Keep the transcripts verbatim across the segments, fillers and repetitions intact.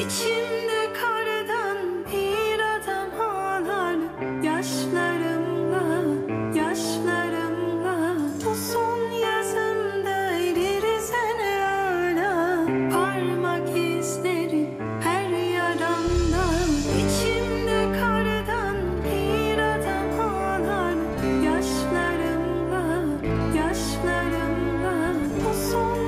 İçimde karadan bir adam ağlar, yaşlarımla, yaşlarımla. Bu son yazımda erir seni hala, parmak izleri her yaramda. İçimde karadan bir adam ağlar, yaşlarımla, yaşlarımla. Bu son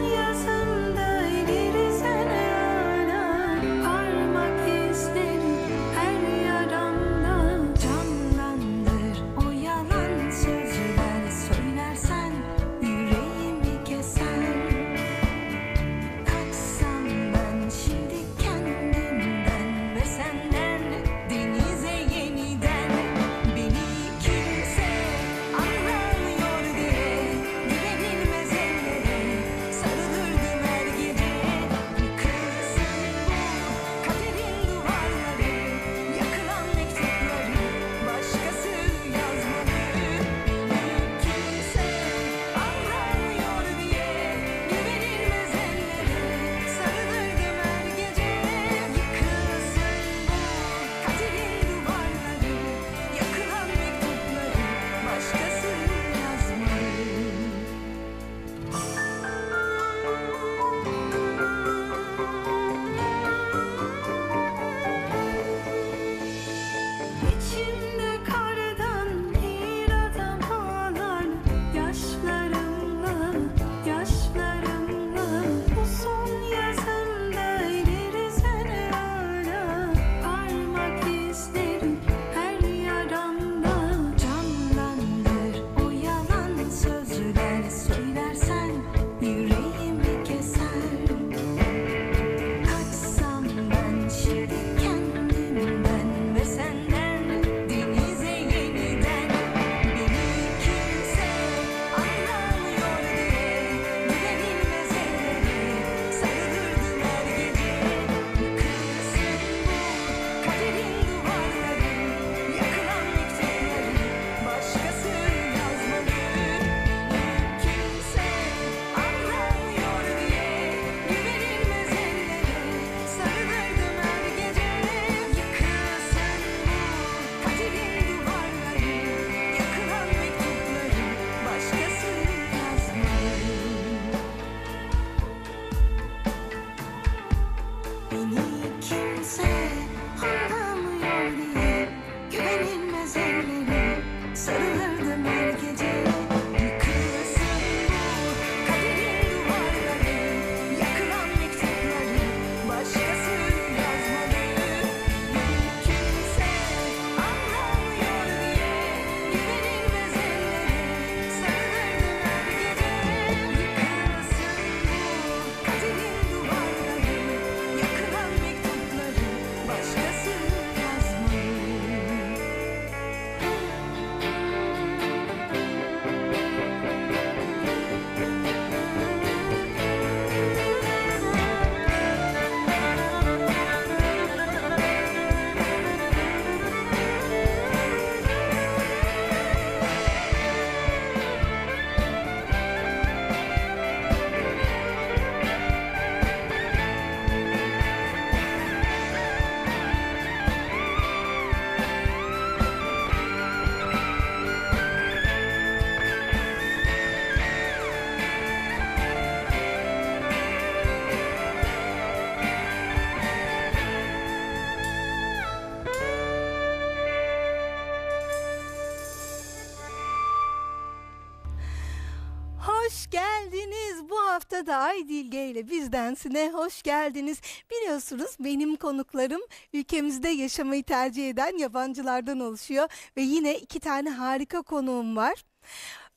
da Aydilge ile Bizdensine hoş geldiniz. Biliyorsunuz benim konuklarım ülkemizde yaşamayı tercih eden yabancılardan oluşuyor ve yine iki tane harika konuğum var.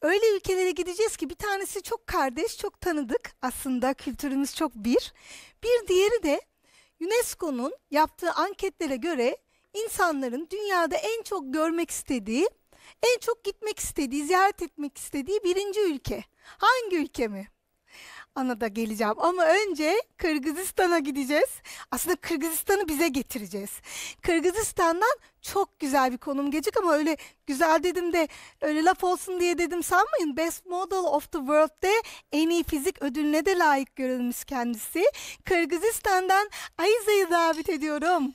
Öyle ülkelere gideceğiz ki bir tanesi çok kardeş, çok tanıdık. Aslında kültürümüz çok bir. Bir diğeri de U N E S C O'nun yaptığı anketlere göre insanların dünyada en çok görmek istediği, en çok gitmek istediği, ziyaret etmek istediği birinci ülke. Hangi ülke mi? Ona da geleceğim ama önce Kırgızistan'a gideceğiz. Aslında Kırgızistan'ı bize getireceğiz. Kırgızistan'dan çok güzel bir konum gelecek ama öyle güzel dedim de öyle laf olsun diye dedim sanmayın. Best Model of the World'de en iyi fizik ödülüne de layık görülmüş kendisi. Kırgızistan'dan Ayza'yı davet ediyorum.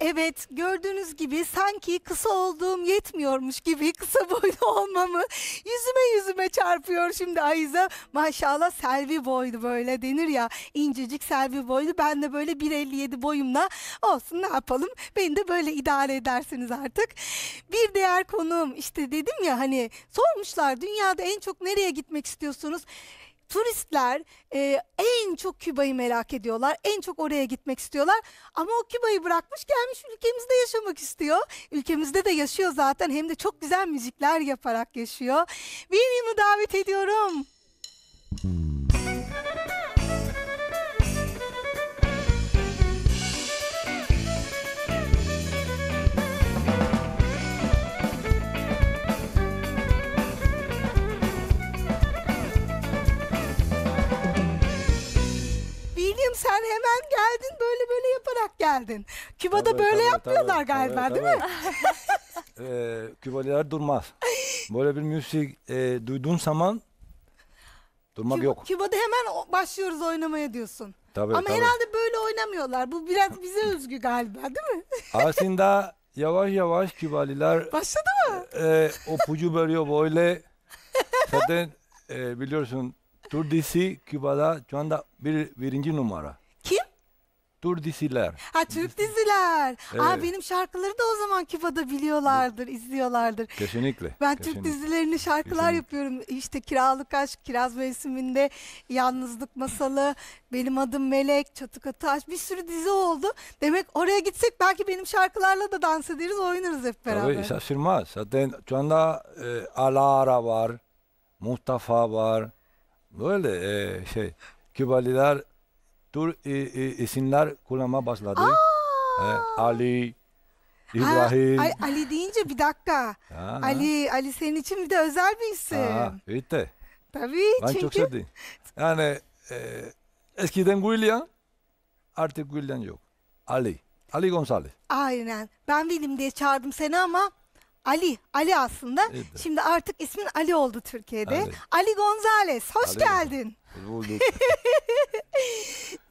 Evet, gördüğünüz gibi sanki kısa olduğum yetmiyormuş gibi kısa boylu olmamı yüzüme yüzüme çarpıyor şimdi Ayza. Maşallah selvi boydu böyle denir ya, incecik selvi boydu. Ben de böyle bir elli yedi boyumla olsun, ne yapalım, beni de böyle idare edersiniz artık. Bir diğer konuğum, işte dedim ya hani sormuşlar dünyada en çok nereye gitmek istiyorsunuz? Turistler e, en çok Küba'yı merak ediyorlar, en çok oraya gitmek istiyorlar ama o Küba'yı bırakmış gelmiş ülkemizde yaşamak istiyor. Ülkemizde de yaşıyor zaten, hem de çok güzel müzikler yaparak yaşıyor. William'ı davet ediyorum. Sen hemen geldin, böyle böyle yaparak geldin. Küba'da tabii, böyle tabii, yapmıyorlar tabii, galiba tabii, değil tabii. mi? ee, Kübaliler durmaz. Böyle bir müzik e, duyduğun zaman durmak Küba, yok. Küba'da hemen başlıyoruz oynamaya diyorsun. Tabii, ama tabii. herhalde böyle oynamıyorlar. Bu biraz bize özgü galiba değil mi? Aslında yavaş yavaş Kübaliler... Başladı mı? E, opucu bölüyor böyle. Zaten e, biliyorsun... Turdisi Küba'da şu anda bir, birinci numara. Kim? Turdisiler. Ha, Türk diziler. Evet. Aa, benim şarkıları da o zaman Küba'da biliyorlardır, izliyorlardır. Kesinlikle. Ben Kesinlikle. Türk dizilerini şarkılar Kesinlikle. yapıyorum. İşte Kiralık Aşk, Kiraz Mevsiminde, Yalnızlık Masalı, Benim Adım Melek, Çatı Katı Aşk, bir sürü dizi oldu. Demek oraya gitsek belki benim şarkılarla da dans ederiz, oynarız hep beraber. Tabii, şaşırmaz. Zaten şu anda e, Alara var, Mustafa var. Böyle e, şey, Kübaliler tur e, e, isimler kullanma başladı. E, Ali, İbrahim. Ha, ay, Ali deyince bir dakika. Ha, Ali, ha. Ali senin için bir de özel bir isim. Ha, işte. Tabii ben çünkü. Ben çok sevdim. Yani e, eskiden William, artık William yok. Ali, Ali Gonzalez. Aynen. Ben William diye çağırdım seni ama. Ali, Ali aslında. Evet. Şimdi artık ismin Ali oldu Türkiye'de. Ali, Ali Gonzalez, hoş Ali geldin. Gonzalez.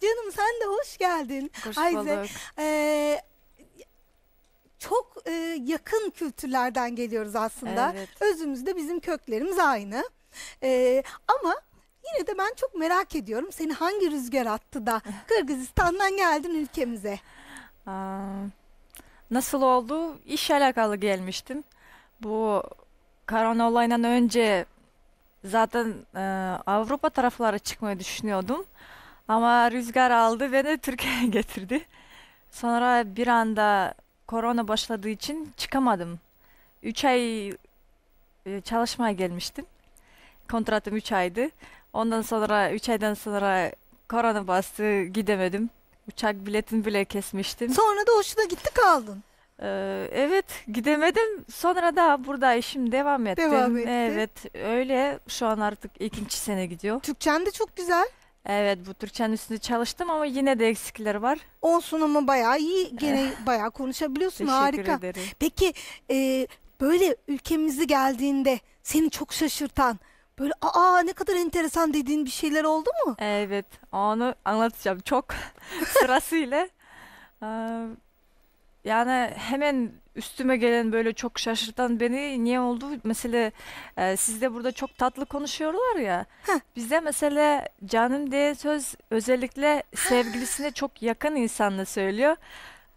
Canım sen de hoş geldin. Hoş bulduk. Ee, çok e, yakın kültürlerden geliyoruz aslında. Evet. Özümüzde bizim köklerimiz aynı. Ee, ama yine de ben çok merak ediyorum. Seni hangi rüzgar attı da Kırgızistan'dan geldin ülkemize? Aa. Nasıl oldu? İşle alakalı gelmiştim. Bu korona olayından önce zaten e, Avrupa taraflara çıkmayı düşünüyordum. Ama rüzgar aldı ve de Türkiye'ye getirdi. Sonra bir anda korona başladığı için çıkamadım. Üç ay e, çalışmaya gelmiştim. Kontratım üç aydı. Ondan sonra, üç aydan sonra korona bastı, gidemedim. Uçak biletini bile kesmiştim. Sonra da hoşuna gitti kaldın. Ee, evet, gidemedim. Sonra da burada işim devam ettim. Devam etti. Evet, öyle. Şu an artık ikinci sene gidiyor. Türkçen de çok güzel. Evet, bu Türkçenin üstünde çalıştım ama yine de eksikler var. Olsun ama bayağı iyi. Gene bayağı konuşabiliyorsun. Harika. Teşekkür ederim. Peki, e, böyle ülkemize geldiğinde seni çok şaşırtan... Böyle aa ne kadar enteresan dediğin bir şeyler oldu mu? Evet, onu anlatacağım çok sırasıyla. Ee, yani hemen üstüme gelen böyle çok şaşırtan beni niye oldu? Mesela e, sizde burada çok tatlı konuşuyorlar ya. Heh. Bizde mesela canım diye söz özellikle sevgilisine çok yakın insanla söylüyor.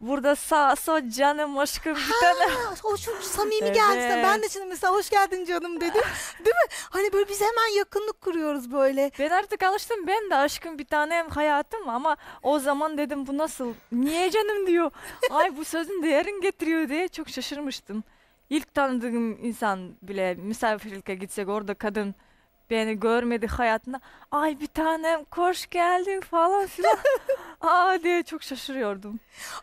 Burada sağ sol canım aşkım bir tane. O çok samimi evet. geldi. Ben de şimdi mesela hoş geldin canım dedim. Değil mi? Hani böyle biz hemen yakınlık kuruyoruz böyle. Ben artık alıştım. Ben de aşkım bir tanem hayatım ama o zaman dedim bu nasıl? Niye canım diyor. Ay bu sözün değerini getiriyor diye çok şaşırmıştım. İlk tanıdığım insan bile misafirlikle gitsek orada kadın beni görmedi hayatında. Ay bir tanem hoş geldin falan filan. Aa diye çok şaşırıyordum.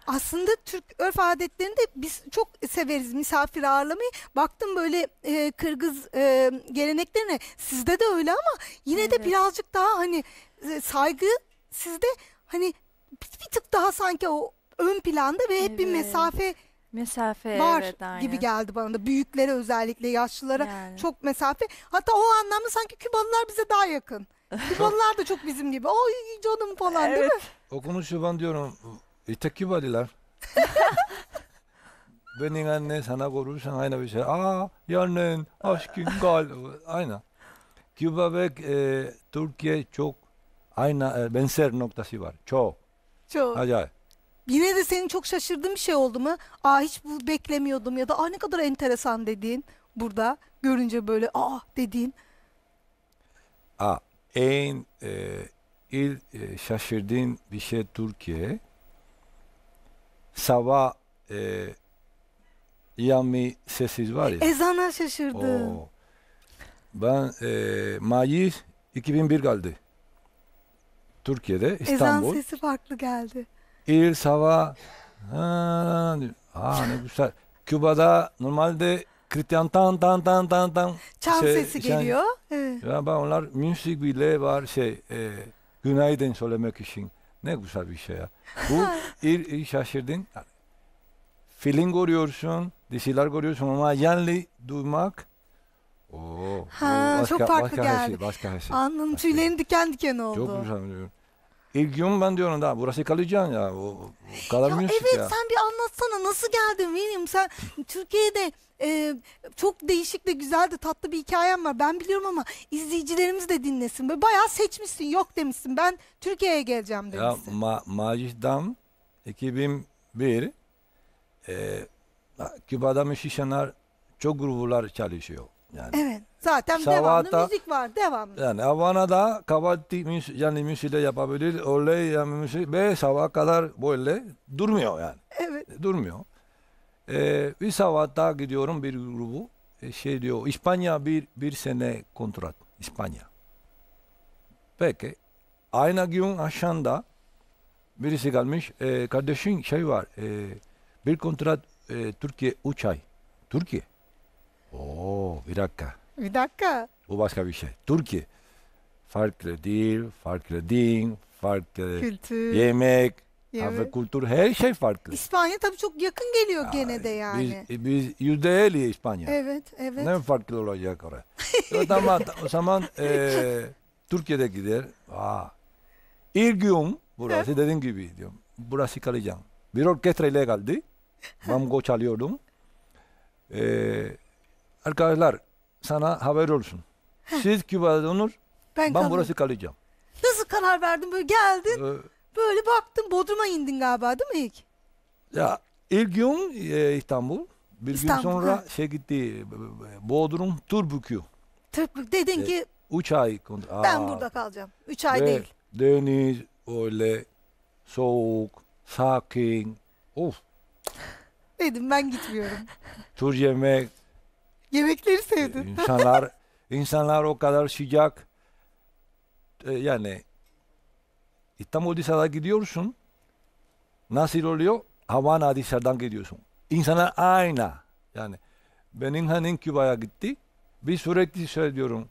Aslında Türk örf adetlerini de biz çok severiz misafir ağırlamayı. Baktım böyle e, Kırgız e, geleneklerine sizde de öyle ama yine evet. de birazcık daha hani e, saygı sizde hani bir tık daha sanki o ön planda ve hep evet. bir mesafe mesafe var evet, gibi geldi bana da. Büyüklere özellikle yaşlılara yani. Çok mesafe. Hatta o anlamda sanki Kübalılar bize daha yakın. Kübalılar da çok bizim gibi. Oy canım falan evet. değil mi? O konuşuyor ben diyorum. İşte Kübalılar. Benim anne sana korursan aynı bir şey. Aa yarın aşkın gal. Aynen. Küba ve e, Türkiye çok aynı e, benzer noktası var. Çok. Çok. Acayip. Yine de senin çok şaşırdığın bir şey oldu mu? Aa hiç bu beklemiyordum ya da aa ne kadar enteresan dediğin burada görünce böyle aa dediğin. Aa en e, il e, şaşırdığın bir şey Türkiye. Sabah e, yami sessiz var ya. Ezana şaşırdım. Oo. Ben e, Mayıs iki bin bir geldi. Türkiye'de İstanbul. Ezan sesi farklı geldi. İl sabah, ha, ha ne güzel. Küba'da normalde Christian tan tan tan tan tan. Çam şey, sesi şey, geliyor. Evet. Ya ben onlar müzik bile var şey, e, günaydın söylemek için. Ne güzel bir şey ya. Bu il, il şaşırdın. Film görüyorsun, diziler görüyorsun ama yanlı duymak. Oo, ha, başka, çok farklı geldi. Şey, anladım, tüylerin diken diken oldu. Çok güzel diyorum. İlk gün ben diyorum da burası kalacaksın ya. O, o kadar ya evet ya. Sen bir anlatsana nasıl geldin William? Sen Türkiye'de e, çok değişik de güzel de tatlı bir hikayen var. Ben biliyorum ama izleyicilerimiz de dinlesin. Böyle bayağı seçmişsin yok demişsin. Ben Türkiye'ye geleceğim demişsin. Ya ma Macis'dan iki bin bir e, Küba'da müzisyenler çok gruplar çalışıyor. Yani, evet. Zaten Savata, devamlı müzik var, devamlı. Yani Havana'da kabatti müzik, yani müzikle yapabilir, öyle yani müzik ve sabah kadar böyle durmuyor yani. Evet. Durmuyor. Ee, bir sabahta gidiyorum bir grubu, şey diyor, İspanya bir, bir sene kontrat, İspanya. Peki, aynı gün aşağıda birisi gelmiş, e, kardeşin şey var, e, bir kontrat e, Türkiye üç ay, Türkiye. Oo, bir dakika. Bir dakika. Bu başka bir şey. Türkiye. Farklı dil, farklı din, farklı kültür, yemek, yemek. Kültür, her şey farklı. İspanya tabii çok yakın geliyor Aa, gene de yani. Biz yüzde elli İspanya. Evet, evet. Ne farklı olacak oraya? O zaman, o zaman e, Türkiye'de gider. Aa, ilk gün burası dediğim gibi diyorum. Burası kalacağım. Bir orkestra ile geldi. Mamgo çalıyordum. Eee... Arkadaşlar sana haber olsun. Heh. Siz Küba'da donur, ben, ben burası kalacağım. Nasıl karar verdin böyle geldin, ee, böyle baktın Bodrum'a indin galiba değil mi ilk? Ya ilk gün e, İstanbul, bir İstanbul, gün sonra he. şey gitti Bodrum, Turbük'ü. Turbük dedin e, ki üç ay. Aa, ben burada kalacağım, üç ay değil. Deniz öyle soğuk, sakin, of. Dedim ben gitmiyorum. Türk yemek. Yemekleri sevdim. İnsanlar, insanlar o kadar sıcak. Ee, yani İstanbul dışarıdan gidiyorsun. Nasıl oluyor? Havana dışarıdan gidiyorsun. İnsanlar aynı. Yani benim hanım Küba'ya gitti. Bir sürekli söylüyorum.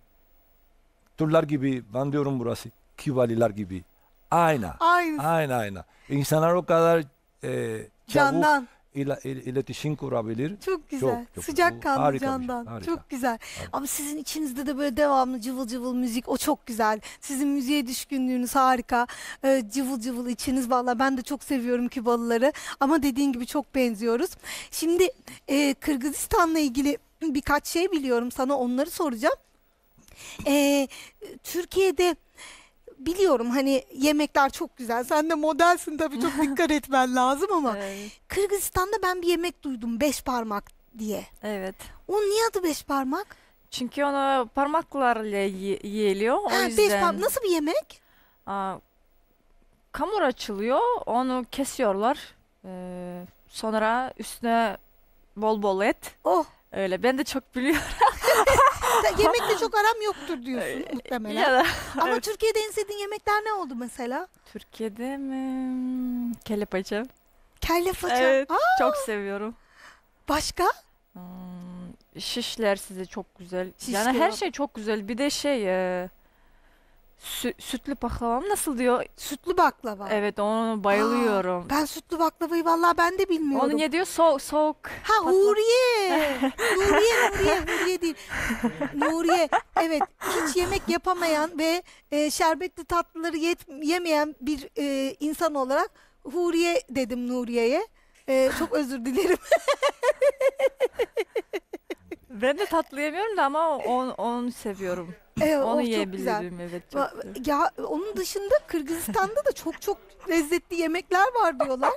Türkler gibi, ben diyorum burası. Kübalılar gibi. Aynı. Aynı. Aynı aynı. İnsanlar o kadar e, çabuk. İla, il, iletişim kurabilir. Çok güzel. Sıcakkanlı candan. Harika. Çok güzel. Harika. Ama sizin içinizde de böyle devamlı cıvıl cıvıl müzik o çok güzel. Sizin müziğe düşkünlüğünüz harika. Ee, cıvıl cıvıl içiniz. Vallahi ben de çok seviyorum Kübalıları. Ama dediğin gibi çok benziyoruz. Şimdi e, Kırgızistan'la ilgili birkaç şey biliyorum. Sana onları soracağım. E, Türkiye'de biliyorum hani yemekler çok güzel. Sen de modelsin tabii çok dikkat etmen lazım ama. Evet. Kırgızistan'da ben bir yemek duydum. Beş parmak diye. Evet. Onun niye adı beş parmak? Çünkü onu parmaklarla yiyiliyor. O ha, yüzden. Beş parmak. Nasıl bir yemek? Aa, kamur açılıyor. Onu kesiyorlar. Ee, sonra üstüne bol bol et. Oh. Öyle. Ben de çok biliyorum. Yemekle çok aram yoktur diyorsun muhtemelen. Ya da, ama evet. Türkiye'de en sevdiğin yemekler ne oldu mesela? Türkiye'de mi? Kelle paça. Kelle paça. Evet. Aa! Çok seviyorum. Başka? Hmm, şişler size çok güzel. Şişli yani her şey çok güzel. Bir de şey... E, Sü sütlü baklavam nasıl diyor? Sütlü baklava. Evet, onu bayılıyorum. Aa, ben sütlü baklavayı vallahi ben de bilmiyorum. Onu ne diyor? So soğuk. Ha, Huriye. Huriye, Huriye, Huriye değil. Nuriye. Evet, hiç yemek yapamayan ve e, şerbetli tatlıları yemeyen bir e, insan olarak Huriye dedim Nuriye'ye. E, çok özür dilerim. Ben de tatlı yemiyorum da ama onu, onu seviyorum. Evet, onu yiyebilirim, evet, çok güzel. Ya onun dışında Kırgızistan'da da çok çok lezzetli yemekler var diyorlar.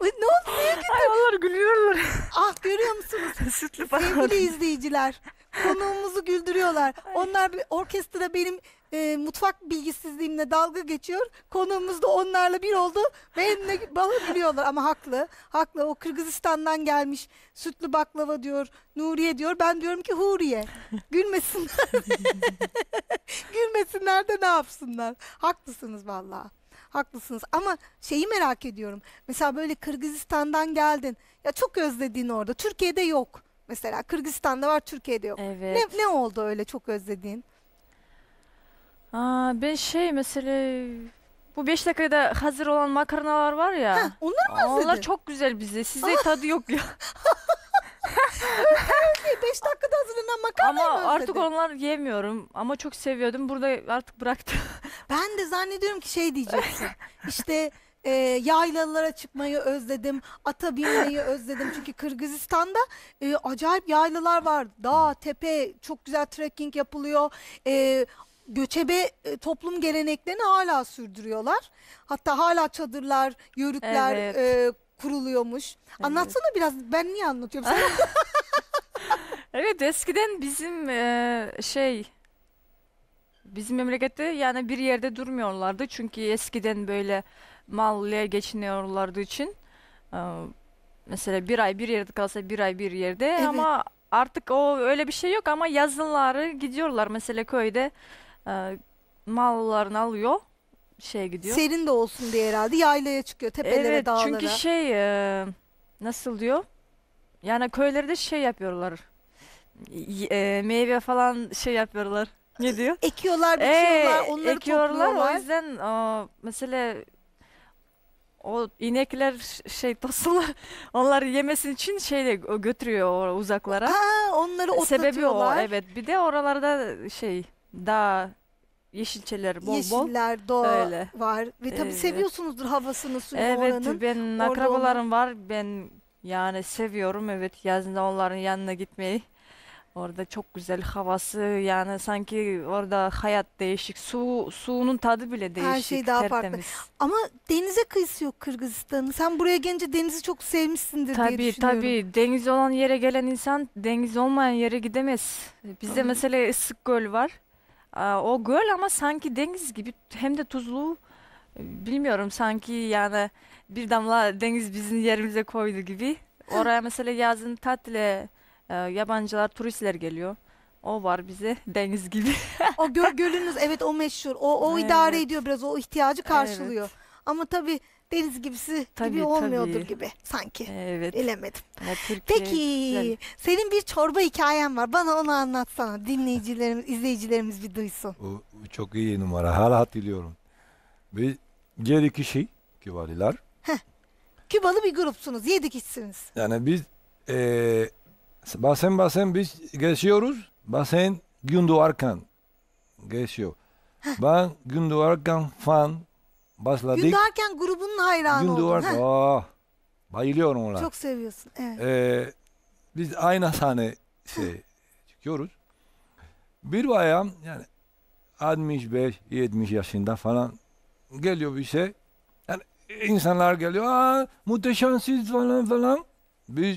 Ne oldu? Niye gidiyor? Ay onlar gülüyorlar. Ah, görüyor musunuz? Sütlü sevgili izleyiciler, konuğumuzu güldürüyorlar. Ay. Onlar bir orkestra benim e, mutfak bilgisizliğimle dalga geçiyor. Konuğumuz da onlarla bir oldu. Benimle balı gülüyorlar ama haklı. Haklı, o Kırgızistan'dan gelmiş. Sütlü baklava diyor, Nuriye diyor. Ben diyorum ki Huriye. Gülmesinler. Gülmesinler de ne yapsınlar? Haklısınız vallahi. Haklısınız ama şeyi merak ediyorum. Mesela böyle Kırgızistan'dan geldin. Ya çok özlediğin orada. Türkiye'de yok. Mesela Kırgızistan'da var, Türkiye'de yok. Evet. Ne, ne oldu öyle çok özlediğin? Aa, ben şey mesela bu beş dakikada hazır olan makarnalar var ya. Heh, onları mı özledin? Onlar çok güzel bize. Size tadı yok ya. beş dakikada hazırlanan makarnayı mı özledin? Ama artık onları yemiyorum. Ama çok seviyordum. Burada artık bıraktım. Ben de zannediyorum ki şey diyeceksin. İşte... E, yaylalara çıkmayı özledim, ata binmeyi özledim çünkü Kırgızistan'da e, acayip yaylalar var, dağ, tepe, çok güzel trekking yapılıyor, e, göçebe e, toplum geleneklerini hala sürdürüyorlar, hatta hala çadırlar, yörükler evet. e, kuruluyormuş. Evet. Anlatsana biraz, ben niye anlatıyorum sana? Evet, eskiden bizim e, şey bizim memlekette yani bir yerde durmuyorlardı çünkü eskiden böyle mallıya geçiniyorlardı için mesela bir ay bir yerde kalsa bir ay bir yerde evet. Ama artık o öyle bir şey yok ama yazınları gidiyorlar mesela köyde mallarını alıyor şeye gidiyor. Serin de olsun diye herhalde yaylaya çıkıyor tepelere evet, dağlara. Evet çünkü şey nasıl diyor yani köylerde şey yapıyorlar meyve falan şey yapıyorlar ne diyor? Ekiyorlar biçiyorlar ee, onları ekiyorlar, topluyorlar. O yüzden o, mesela o inekler şey tosunlar onlar yemesin için şeyle götürüyor uzaklara. Ha, onları otlatıyorlar. Sebebi o evet. Bir de oralarda şey daha yeşilçeler bol yeşiller, bol. Yeşiller doğa öyle. Var ve tabii evet. Seviyorsunuzdur havasını suyunu evet, oranın. Evet benim akrabalarım ona... var ben yani seviyorum evet yazında onların yanına gitmeyi. Orada çok güzel havası yani sanki orada hayat değişik su suunun tadı bile değişik. Her şey daha tertemiz. Farklı. Ama denize kıyısı yok Kırgızistan'ın. Sen buraya gelince denizi çok sevmişsindir tabii, diye düşünüyorum. Tabii tabii deniz olan yere gelen insan deniz olmayan yere gidemez. Bizde mesela Isık Göl var. O göl ama sanki deniz gibi hem de tuzlu bilmiyorum sanki yani bir damla deniz bizim yerimize koydu gibi. Oraya mesela yazın tatile yabancılar, turistler geliyor. O var bize deniz gibi. O göl, gölünüz evet o meşhur. O, o evet. idare ediyor biraz. O ihtiyacı karşılıyor. Evet. Ama tabii deniz gibisi tabii, gibi olmuyordur tabii. gibi. Sanki. Evet. Bilemedim. Ya, Türkiye, peki güzel. Senin bir çorba hikayen var. Bana onu anlatsana. Dinleyicilerimiz, izleyicilerimiz bir duysun. O, çok iyi numara. Hala hatırlıyorum. Biz yedi kişi Kübalılar. Heh. Kübalı bir grupsunuz. Yedi kişisiniz. Yani biz eee Bazen bazen biz geçiyoruz, bazen Gündoğar Arkan geçiyor. Ben Gündoğar Arkan fan başladık. Gündoğar Arkan grubunun hayranı Gündoğar oldun. Gündoğar Arkan, bayılıyorum ona. Çok seviyorsun, evet. Ee, biz aynı sahne şey çıkıyoruz. Bir bayan yani altmış beş yetmiş yaşında falan geliyor bize. Yani insanlar geliyor, aa muhteşemsiz falan falan. Biz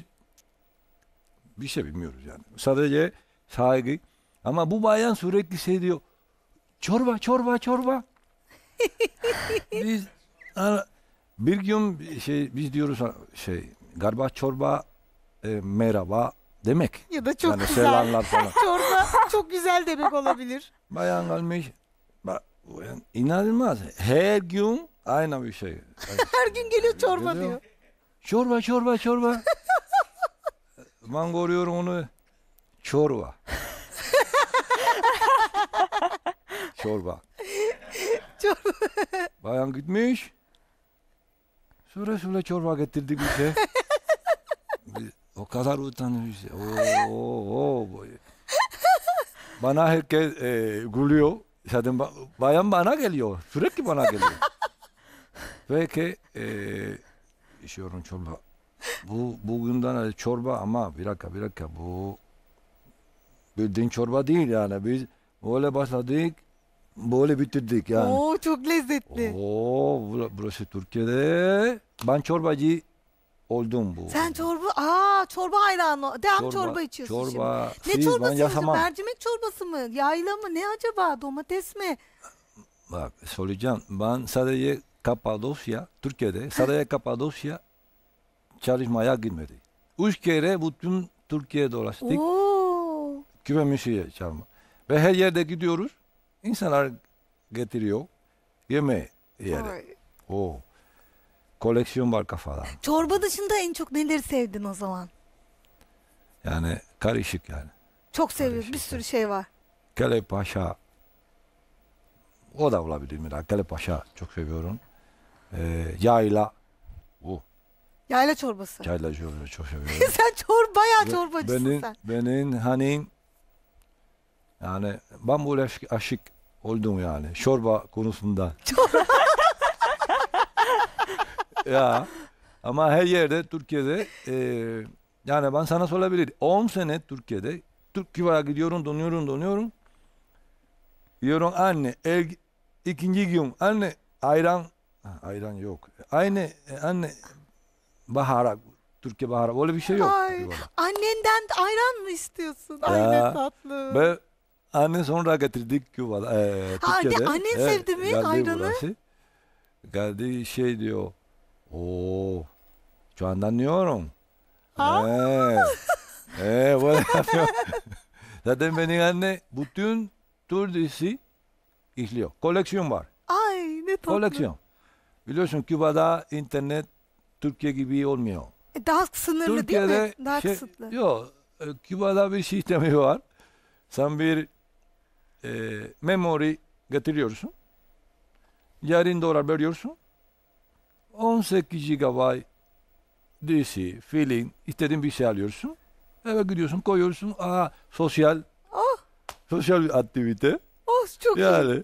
bir şey bilmiyoruz yani. Sadece saygı. Ama bu bayan sürekli şey diyor. Çorba, çorba, çorba. Biz bir gün şey biz diyoruz şey garba çorba e, merhaba demek. Ya da çok yani güzel. Çorba çok güzel demek olabilir. Bayan kalmış. İnanılmaz. Her gün aynı bir şey. Her gün geliyor çorba geliyor. diyor. Çorba, çorba, çorba. Ben görüyorum onu. Çorba. Çorba. Çorba. Bayan gitmiş. Süre süre çorba getirdik bize. O kadar utanıyoruz. Oo, bana herkes e, gülüyor. Zaten bayan bana geliyor. Sürekli bana geliyor. Peki e, işiyorum çorba. Bu bugünden çorba ama bir dakika bir dakika bu bildiğin çorba değil yani. Biz böyle başladık, böyle bitirdik yani. Oo, çok lezzetli. Oo, burası Türkiye'de. Ben çorbacı oldum bu. Sen çorba, aa çorba hayranı. Devam çorba, çorba içiyorsun çorba, şimdi. Ne çorbası? Mercimek çorbası mı? Yayla mı? Ne acaba? Domates mi? Bak söyleyeceğim. Ben sadece Kapadosya, Türkiye'de sadece Kapadosya çalışmaya gitmedik. Üç kere bütün Türkiye'ye dolaştık. Oo. Küba müziği çalma. Ve her yerde gidiyoruz. İnsanlar getiriyor. Yemeği yere. Oo. Koleksiyon var kafada. Çorba dışında en çok neleri sevdin o zaman? Yani karışık yani. Çok seviyorum. Bir sürü şey var. Kelepaşa. O da olabilir mi? Kelepaşa çok seviyorum. Ee, yayla. Oh. Yayla çorbası. Yayla çorbası çok seviyorum. Sen çorba ya çorbacısın benim, sen. Benim hani yani ben böyle aşık, aşık oldum yani. Çorba konusunda. Çorba. Ya ama her yerde Türkiye'de e, yani ben sana söyleyebilirim on sene Türkiye'de Küba'ya gidiyorum, dönüyorum, dönüyorum. Diyorum anne el, ikinci gün anne ayran ayran yok. Aynı anne bahara Türkiye bahara öyle bir şey yok. Ay, annenden ayran mı istiyorsun? Aynen tatlı. Ve anne sonra getirdik Küba'da. E, Türkiye'de. Anne e, sevdi mi ayranı? Geldi şey diyor. Oo, şu an anlıyorum. Eee, eee böyle yapıyorum. Zaten benim anne bütün tur dizisi işliyor. Koleksiyon var. Ay ne tatlı. Koleksiyon. Biliyorsun Küba'da internet Türkiye gibi olmuyor. E, daha sınırlı Türkiye'de değil mi? Daha şey, kısıtlı. Yok, Küba'da bir sistemi var. Sen bir e, memory getiriyorsun. Yarın dolar veriyorsun. on sekiz gigabayt dizi, film, istediğin bir şey alıyorsun. Eve gidiyorsun, koyuyorsun. Aa, sosyal, oh. sosyal bir aktivite. Oh, çok yani, iyi.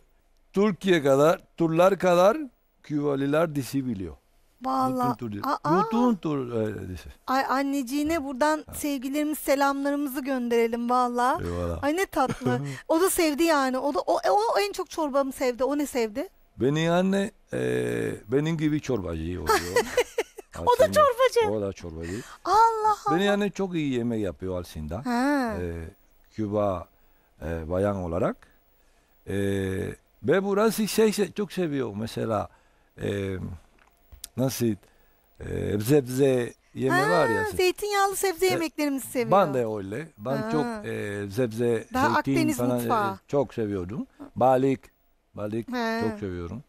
Türkiye kadar, turlar kadar Kübalılar dizi biliyor. Vallahi. Bütün tur, aa, bütün tur e, dizi. Ay anneciğine buradan ha. sevgilerimiz, selamlarımızı gönderelim vallahi. Eyvallah. Ay ne tatlı. O da sevdi yani. O da o, o en çok çorbamı sevdi. O ne sevdi? Benim anne e, benim gibi çorbacı oluyor. O da çorbacı. O da çorbacı. Allah Allah. Benim anne çok iyi yemek yapıyor aslında. E, Küba e, bayan olarak. E, ve burası şey, şey çok seviyor. Mesela e, nasıl e, sebze yemeği ha, var ya. Zeytinyağlı sebze e, yemeklerimizi seviyor. Ben de öyle. Ben ha. çok e, sebze, daha zeytin falan e, çok seviyordum. Balık. Balık He. çok seviyorum.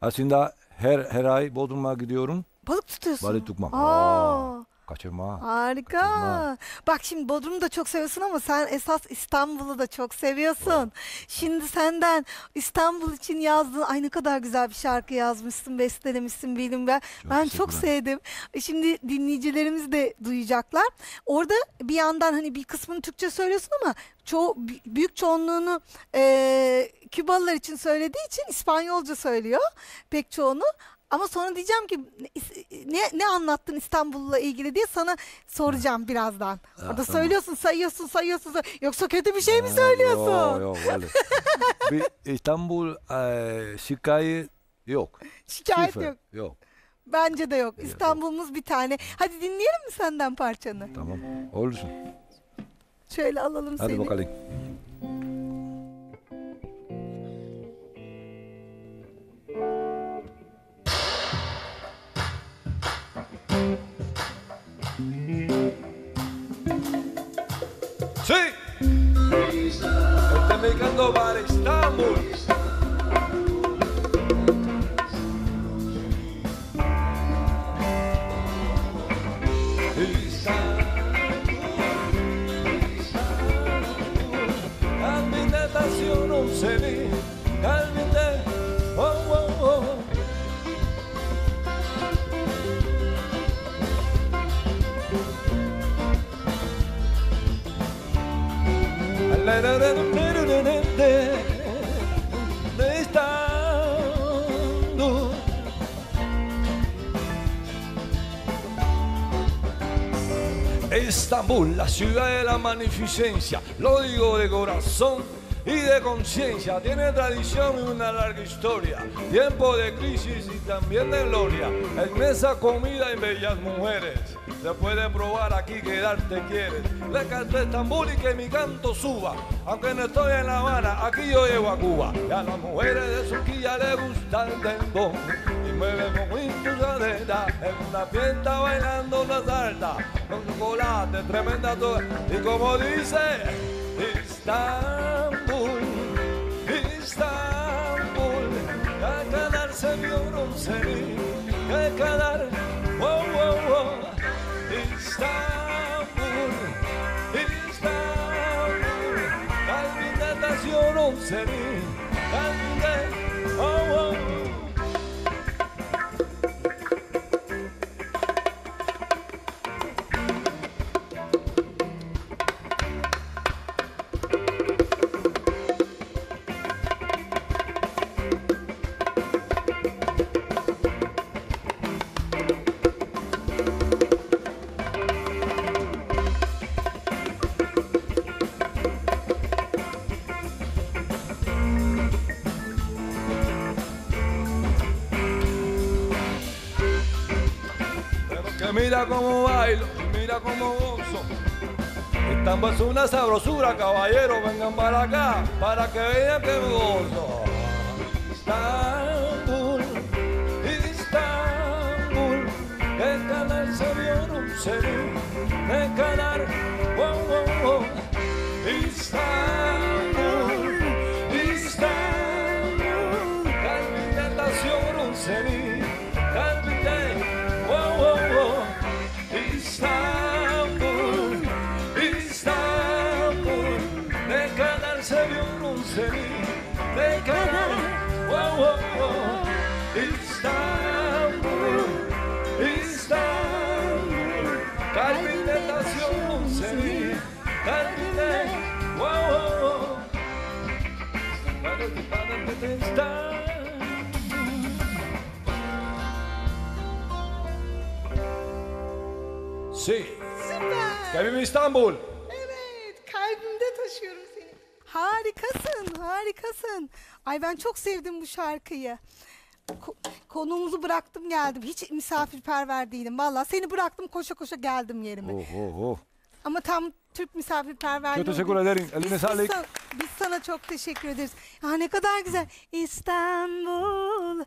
Aslında her her ay Bodrum'a gidiyorum. Balık tutuyorsun. Balık tutmam. Aa, kaçırma. Harika. Kaçırma. Bak şimdi Bodrum'u da çok seviyorsun ama sen esas İstanbul'u da çok seviyorsun. Aa. Şimdi senden İstanbul için yazdığın, ay ne kadar güzel bir şarkı yazmışsın, bestelemişsin William. Ben ben çok sevdim. Şimdi dinleyicilerimiz de duyacaklar. Orada bir yandan hani bir kısmını Türkçe söylüyorsun ama çoğu, büyük çoğunluğunu e, Kübalılar için söylediği için İspanyolca söylüyor pek çoğunu. Ama sonra diyeceğim ki ne, ne anlattın İstanbul'la ilgili diye sana soracağım birazdan. Ha, orada tamam. söylüyorsun, sayıyorsun, sayıyorsun. Yoksa kötü bir şey mi söylüyorsun? Yok yok öyle. Bir İstanbul e, şikayet yok. Şikayet Şifer, yok. Yok. Bence de yok. İstanbul'umuz bir tane. Hadi dinleyelim mi senden parçanı? Tamam. Olursun. Şöyle alalım Hadi seni. Hadi bakalım. Amerika'da var İstanbul. Seni kalbinde oh oh oh. La la la Estambul, la ciudad de la magnificencia, lo digo de corazón y de conciencia, tiene tradición y una larga historia, tiempo de crisis y también de gloria, inmensa comida y bellas mujeres, se puede probar aquí quedarte quieres, le canto a Estambul y que mi canto suba, aunque no estoy en La Habana, aquí yo llevo a Cuba, y a las mujeres de Suquilla le gusta el tendón, y mueve con impulsadera, en una fiesta bailando una salsa, con chocolate tremenda toda, y como dice... İstanbul, İstanbul, ne kadar seviyorum seni, ne kadar, oh oh oh, İstanbul, İstanbul, kalbimde taşıyorum seni, kalbimde, oh oh. Mira cómo bailo, mira cómo gozo. Estambul es una sabrosura, caballero. Vengan para acá, para que vean que gozo. Estambul, Estambul, el canal se vio un serio, el canal, oh, oh, oh. Estambul, Estambul, calmita la ciudad un serio. İstanbul, İstanbul, ne kadar seviyorum seni, ne kadar, oh oh oh. İstanbul, İstanbul, kalbimde taşıyorum seni, kalbimde, oh oh oh. İstanbul. Sí. Süper. Kalbim İstanbul. Evet, kalbimde taşıyorum seni. Harikasın, harikasın. Ay ben çok sevdim bu şarkıyı. Ko konuğumuzu bıraktım geldim. Hiç misafirperver değilim. Vallahi seni bıraktım koşa koşa geldim yerime. Oh, oh, oh. Ama tam Türk misafirperverliği. Çok teşekkür ederim. Eline sağlık. Biz sana çok teşekkür ederiz. Ya ne kadar güzel. İstanbul,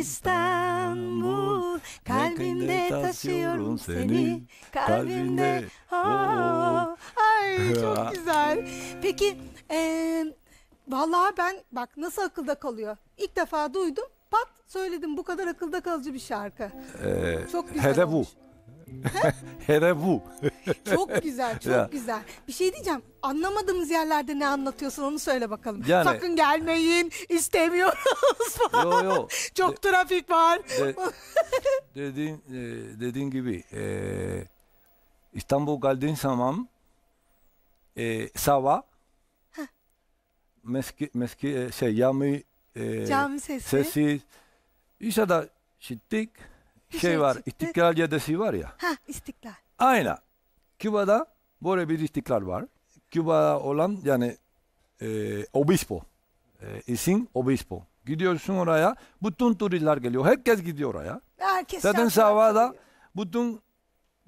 İstanbul, kalbimde taşıyorum seni, kalbimde. Oh, ay çok güzel. Peki, e, vallahi ben bak nasıl akılda kalıyor. İlk defa duydum, pat söyledim. Bu kadar akılda kalıcı bir şarkı. Ee, çok güzel. Hedef bu. Hele bu. Çok güzel, çok ya. Güzel. Bir şey diyeceğim, anlamadığımız yerlerde ne anlatıyorsun onu söyle bakalım. Yani, sakın gelmeyin, istemiyoruz. Yo, yo. Çok de, trafik var. De, dediğin, dediğin gibi, e, İstanbul geldiğin zaman, e, sabah, meski, meski, şey, yami, e, cami sesi, sesi işte da şittik. Şey, şey var, çıktı. İstiklal Caddesi var ya. Ha, İstiklal. Aynen. Küba'da böyle bir istiklal var. Küba'da olan yani e, obispo. E, isim obispo. Gidiyorsun oraya, bütün turistler geliyor. Herkes gidiyor oraya. Herkes zaten sabahda bütün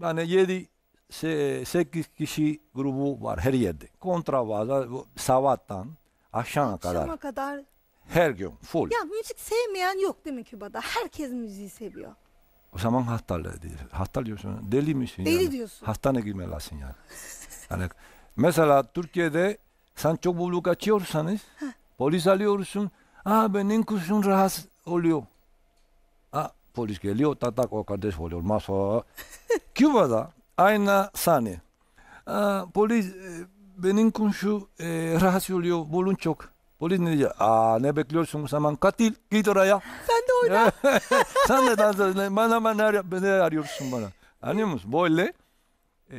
yani yedi, se, sekiz kişi grubu var her yerde. Kontrabazda sabahtan akşama, akşama kadar. kadar. Her gün full. Ya müzik sevmeyen yok değil mi Küba'da? Herkes müziği seviyor. O zaman hastalığı değil. Hasta diyorsun. Deli misin? Deli yani? Diyorsun. Hastane girmelasın yani. Yani. Mesela Türkiye'de Sen çok buluk açıyorsanız Heh. polis alıyorsun. Aa, benim kuşum rahatsız oluyor. Aa, polis geliyor, tatak o kardeş oluyor. Masa. Küba'da aynı sahne. Aa, polis benim kuşum e, rahatsız oluyor. Bulun çok. Polis ne diyecek? Aa, ne bekliyorsun o zaman? Katil, git oraya. Sen de oyna. Sen de dans edin. Bana beni arıyorsun bana. Anlıyor musun? Böyle e,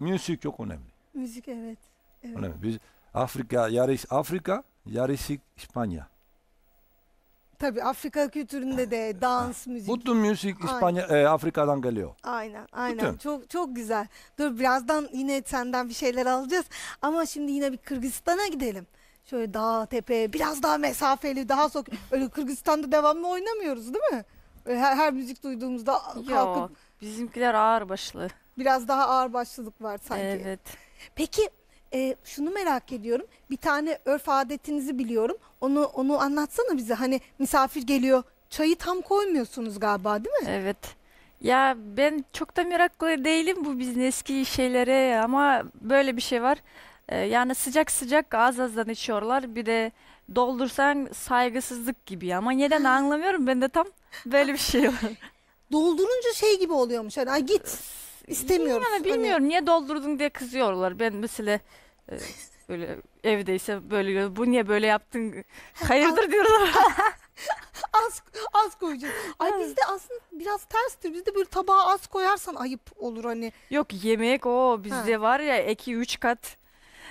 müzik çok önemli. Müzik evet. Evet. Önemli. Biz Afrika, yarısı Afrika, yarısı İspanya. Tabii Afrika kültüründe de dans, müzik. Bütün müzik İspanya, e, Afrika'dan geliyor. Aynen, aynen. Bütün. Çok çok güzel. Dur birazdan yine senden bir şeyler alacağız. Ama şimdi yine bir Kırgızistan'a gidelim. Şöyle dağ, tepe, biraz daha mesafeli, daha sok. Öyle Kırgızistan'da devamlı oynamıyoruz değil mi? Her, her müzik duyduğumuzda kalkıp. Yo, bizimkiler ağırbaşlı. Biraz daha ağırbaşlılık var sanki. Evet. Peki e, şunu merak ediyorum. Bir tane örf adetinizi biliyorum. Onu onu anlatsana bize. Hani misafir geliyor, çayı tam koymuyorsunuz galiba değil mi? Evet. Ya ben çok da meraklı değilim bu bizim eski şeylere ama böyle bir şey var. Yani sıcak sıcak az azdan içiyorlar. Bir de doldursan saygısızlık gibi. Ama neden anlamıyorum. Ben de tam böyle bir şey var. Doldurunca şey gibi oluyormuş. Yani, ay git. İstemiyoruz. Bilmiyorum, bilmiyorum. Hani... niye doldurdun diye kızıyorlar. Ben mesela böyle evdeyse böyle bu niye böyle yaptın? Hayırdır diyorlar. az, az koyacağız. Ay bizde aslında biraz terstir. Bizde böyle tabağa az koyarsan ayıp olur hani. Yok yemek o bizde ha. var ya iki üç kat.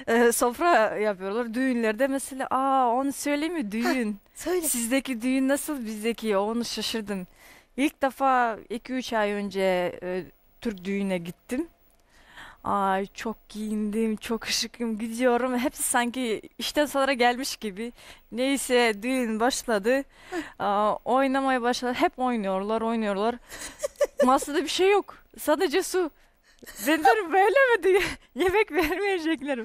E, sofra yapıyorlar düğünlerde mesela aa onu söylemiyor düğün. Ha, söyle. Sizdeki düğün nasıl bizdeki onu şaşırdım. İlk defa iki üç ay önce e, Türk düğüne gittim. Ay çok giyindim, çok şıkım gidiyorum. Hepsi sanki işten sonra gelmiş gibi. Neyse düğün başladı. Aa, oynamaya başladı. Hep oynuyorlar, oynuyorlar. Masada bir şey yok. Sadece su. Ben diyorum böyle mi diye yemek vermeyecekler.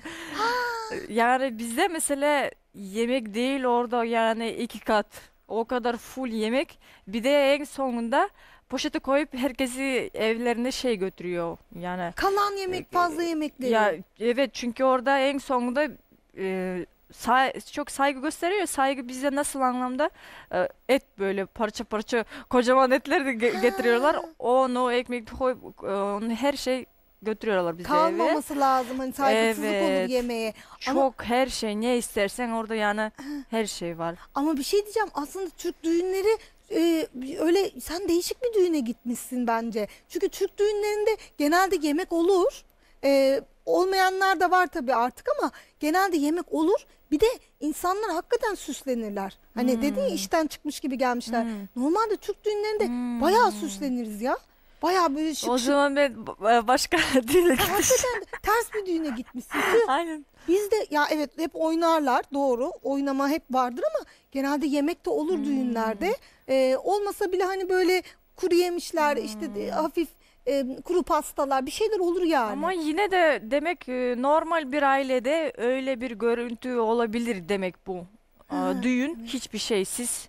Yani bizde mesela yemek değil orada yani iki kat o kadar full yemek. Bir de en sonunda poşete koyup herkesi evlerine şey götürüyor yani. Kalan yemek fazla yemekleri. Ya evet çünkü orada en sonunda e, say çok saygı gösteriyor. Saygı bizde nasıl anlamda e, et böyle parça parça kocaman etleri de ge ha. getiriyorlar. Onu ekmek koyup onu her şey götürüyorlar bize Kalmaması eve. Kalmaması lazım hani saygısızlık evet. olur yemeğe. Çok ama... her şey ne istersen orada yani her şey var. Ama bir şey diyeceğim aslında Türk düğünleri e, öyle sen değişik bir düğüne gitmişsin bence. Çünkü Türk düğünlerinde genelde yemek olur. E, olmayanlar da var tabii artık ama genelde yemek olur. Bir de insanlar hakikaten süslenirler. Hani hmm. dedin ya işten çıkmış gibi gelmişler. Hmm. Normalde Türk düğünlerinde hmm. bayağı süsleniriz ya. Bayağı böyle şık. O zaman ben başka düğüne gitmiştim. Ters bir düğüne gitmişsin. Aynen. Bizde ya evet hep oynarlar doğru. Oynama hep vardır ama genelde yemek de olur hmm. düğünlerde. Ee, olmasa bile hani böyle kuru yemişler hmm. işte hafif E, kuru pastalar bir şeyler olur yani. Ama yine de demek e, normal bir ailede öyle bir görüntü olabilir demek bu. Ha, e, düğün evet. hiçbir şeysiz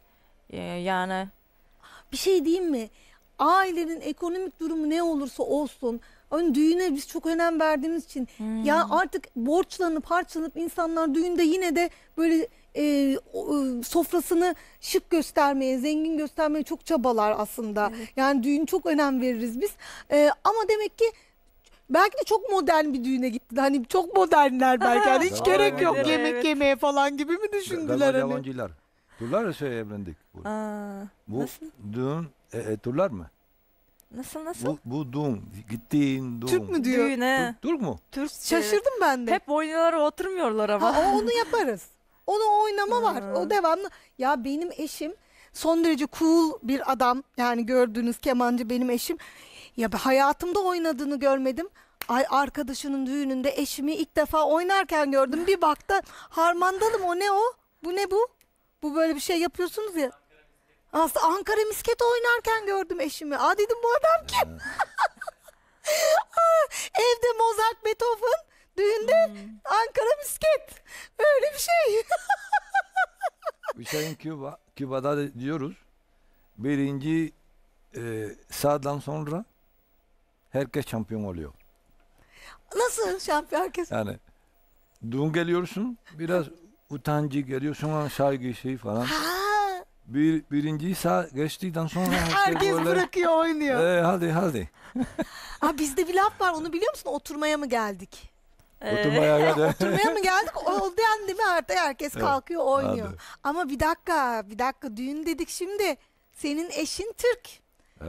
e, yani. Bir şey diyeyim mi? Ailenin ekonomik durumu ne olursa olsun yani düğüne biz çok önem verdiğimiz için hmm. ya artık borçlanıp harçlanıp insanlar düğünde yine de böyle E, o, sofrasını şık göstermeye, zengin göstermeye çok çabalar aslında. Evet. Yani düğün çok önem veririz biz. E, ama demek ki belki de çok modern bir düğüne gitti. Hani çok modernler belki. Yani hiç gerek yok evet. yemek yemeye falan gibi mi düşündüler? Yabancılar. Turlar da şöyle evlendik. Bu, Aa, bu düğün e, e, turlar mı? Nasıl nasıl? Bu, bu düğün, gittiğin düğün. Türk mü diyor? Düğüne. Türk mu? Türk. Şaşırdım ben de. Hep oynuyorlar, oturmuyorlar ama. Ha, onu yaparız. Onu oynama var. Hı. O devamlı. Ya benim eşim son derece cool bir adam. Yani gördüğünüz kemancı benim eşim. Ya hayatımda oynadığını görmedim. Ay arkadaşının düğününde eşimi ilk defa oynarken gördüm. Bir baktı harmandalım o ne o? Bu ne bu? Bu böyle bir şey yapıyorsunuz ya. Aslında Ankara misket oynarken gördüm eşimi. Aa dedim bu adam kim? Evde Mozart, Beethoven. Düğünde hmm. Ankara misket. Öyle bir şey. Bir şeyin Küba, Küba'da diyoruz. Birinci e, sağdan sonra herkes şampiyon oluyor. Nasıl şampiyon herkes? Yani Dün geliyorsun, biraz utancı geliyorsun ama saygı şey falan. Bir, birinci saat geçtikten sonra... Herkes böyle, bırakıyor, oynuyor. E, hadi hadi. Aa, bizde bir laf var, onu biliyor musun? Oturmaya mı geldik? Oturmaya, geldi. Oturmaya mı geldik? Oldu yani değil mi? Artık herkes kalkıyor, oynuyor. Hadi. Ama bir dakika, bir dakika. Düğün dedik şimdi. Senin eşin Türk.